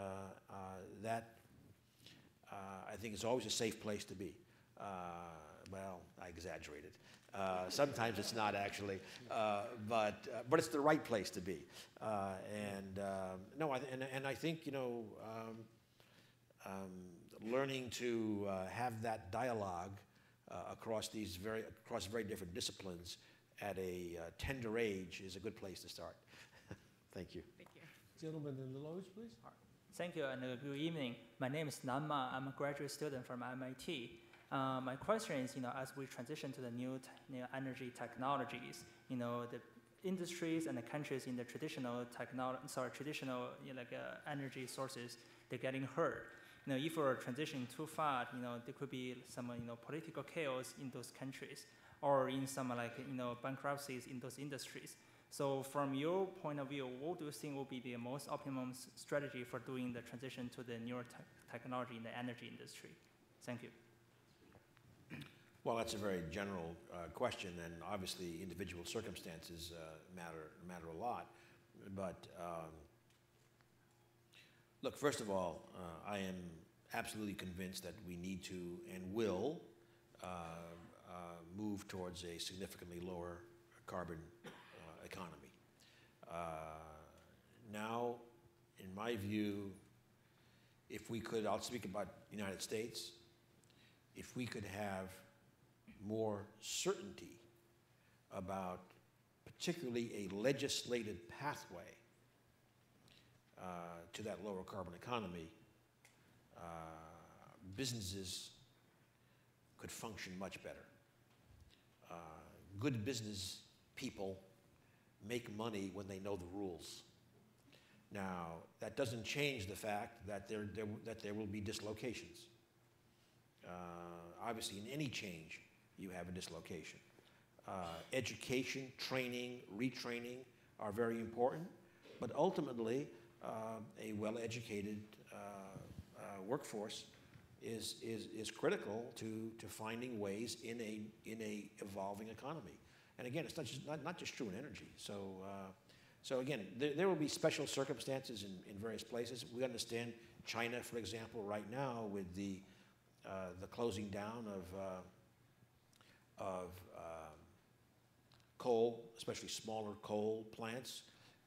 I think it's always a safe place to be. Well, I exaggerated. Sometimes it's not actually, but it's the right place to be. And I think, you know, learning to have that dialogue across very different disciplines at a tender age is a good place to start. Thank you. Thank you. Gentlemen in the loge, please. Thank you and good evening. My name is Nan Ma. I'm a graduate student from MIT. My question is, you know, as we transition to the new energy technologies, you know, the industries and the countries in the traditional like energy sources, they're getting hurt. You know, if we're transitioning too far, you know, there could be some, you know, political chaos in those countries, or in some like, you know, bankruptcies in those industries. So from your point of view, what do you think will be the most optimum strategy for doing the transition to the newer technology in the energy industry? Thank you. Well, that's a very general question, and obviously individual circumstances matter a lot. But look, first of all, I am absolutely convinced that we need to and will move towards a significantly lower carbon economy. Now, in my view, if we could, I'll speak about the United States, if we could have more certainty about particularly a legislated pathway to that lower carbon economy, businesses could function much better. Good business people make money when they know the rules. Now, that doesn't change the fact that there will be dislocations. Obviously, in any change, you have a dislocation. Education, training, retraining are very important, but ultimately, a well-educated workforce is critical to finding ways in a evolving economy. And again, it's not just true in energy. So, again, there will be special circumstances in various places. We understand China, for example, right now with the closing down of coal, especially smaller coal plants.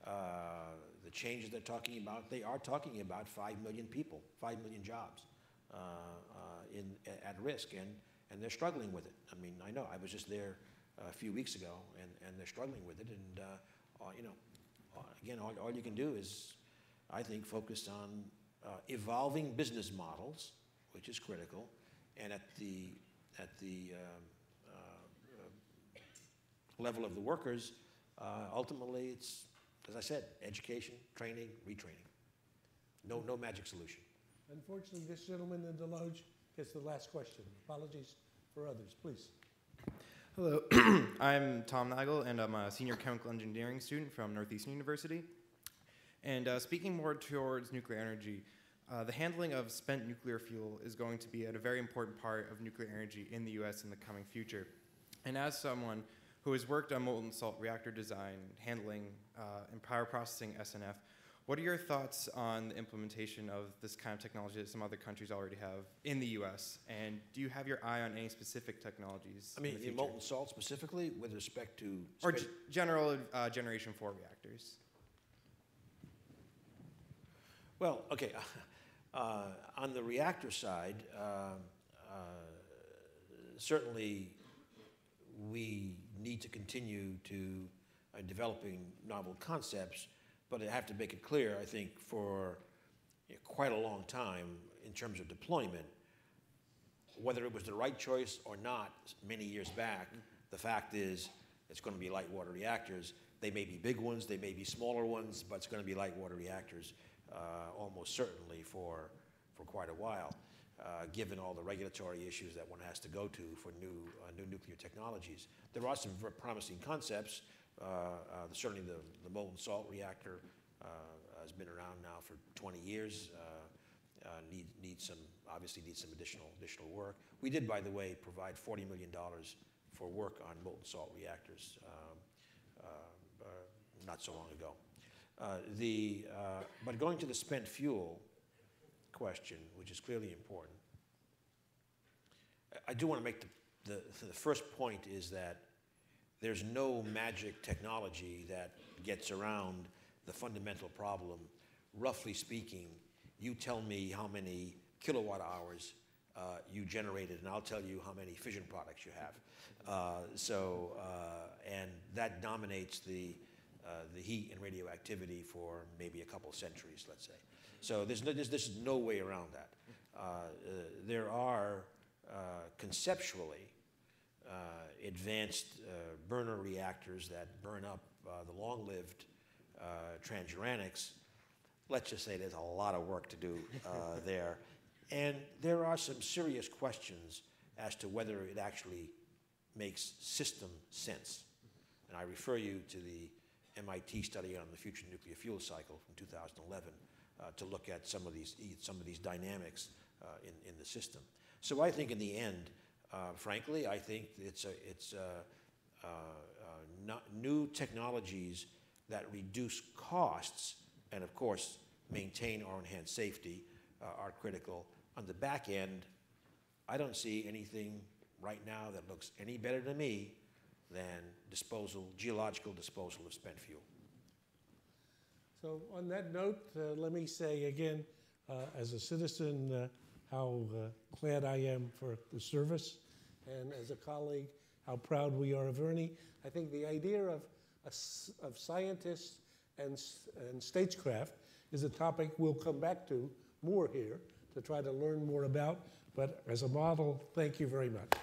The changes they're talking about, they are talking about 5 million people, 5 million jobs at risk, and they're struggling with it. I mean, I know, I was just there a few weeks ago, and they're struggling with it, and you know, again, all you can do is, I think, focus on evolving business models, which is critical, and at the level of the workers, ultimately it's, as I said, education, training, retraining. No magic solution. Unfortunately, this gentleman in the loge gets the last question. Apologies for others, please. Hello, I'm Tom Nagel, and I'm a senior chemical engineering student from Northeastern University. And speaking more towards nuclear energy, the handling of spent nuclear fuel is going to be a very important part of nuclear energy in the U.S. in the coming future. And as someone who has worked on molten salt reactor design, handling, and power processing SNF. What are your thoughts on the implementation of this kind of technology that some other countries already have in the US? And do you have your eye on any specific technologies? I mean, in molten salt specifically with respect to? Or general Generation 4 reactors. Well, okay. On the reactor side, certainly, we need to continue to developing novel concepts, but I have to make it clear, I think, for quite a long time in terms of deployment, whether it was the right choice or not many years back, the fact is It's going to be light water reactors. They may be big ones, they may be smaller ones, but it's going to be light water reactors almost certainly for quite a while, given all the regulatory issues that one has to go to for new nuclear technologies. There are some very promising concepts. Certainly the molten salt reactor has been around now for 20 years. Obviously needs some additional work. We did, by the way, provide $40 million for work on molten salt reactors not so long ago. But going to the spent fuel question, which is clearly important, I do want to make the first point is that there's no magic technology that gets around the fundamental problem. Roughly speaking, you tell me how many kilowatt hours you generated, and I'll tell you how many fission products you have. And that dominates the heat and radioactivity for maybe a couple centuries, let's say. So there's no way around that. There are conceptually advanced burner reactors that burn up the long-lived transuranics. Let's just say there's a lot of work to do there. And there are some serious questions as to whether it actually makes system sense. And I refer you to the MIT study on the future nuclear fuel cycle from 2011 to look at some of these dynamics in the system. So I think in the end, frankly, I think it's new technologies that reduce costs and, of course, maintain or enhance safety are critical. On the back end, I don't see anything right now that looks any better to me than geological disposal of spent fuel. So on that note, let me say again, as a citizen, how glad I am for the service, and as a colleague, how proud we are of Ernie. I think the idea of scientists and statescraft is a topic we'll come back to more here to try to learn more about. But as a model, thank you very much.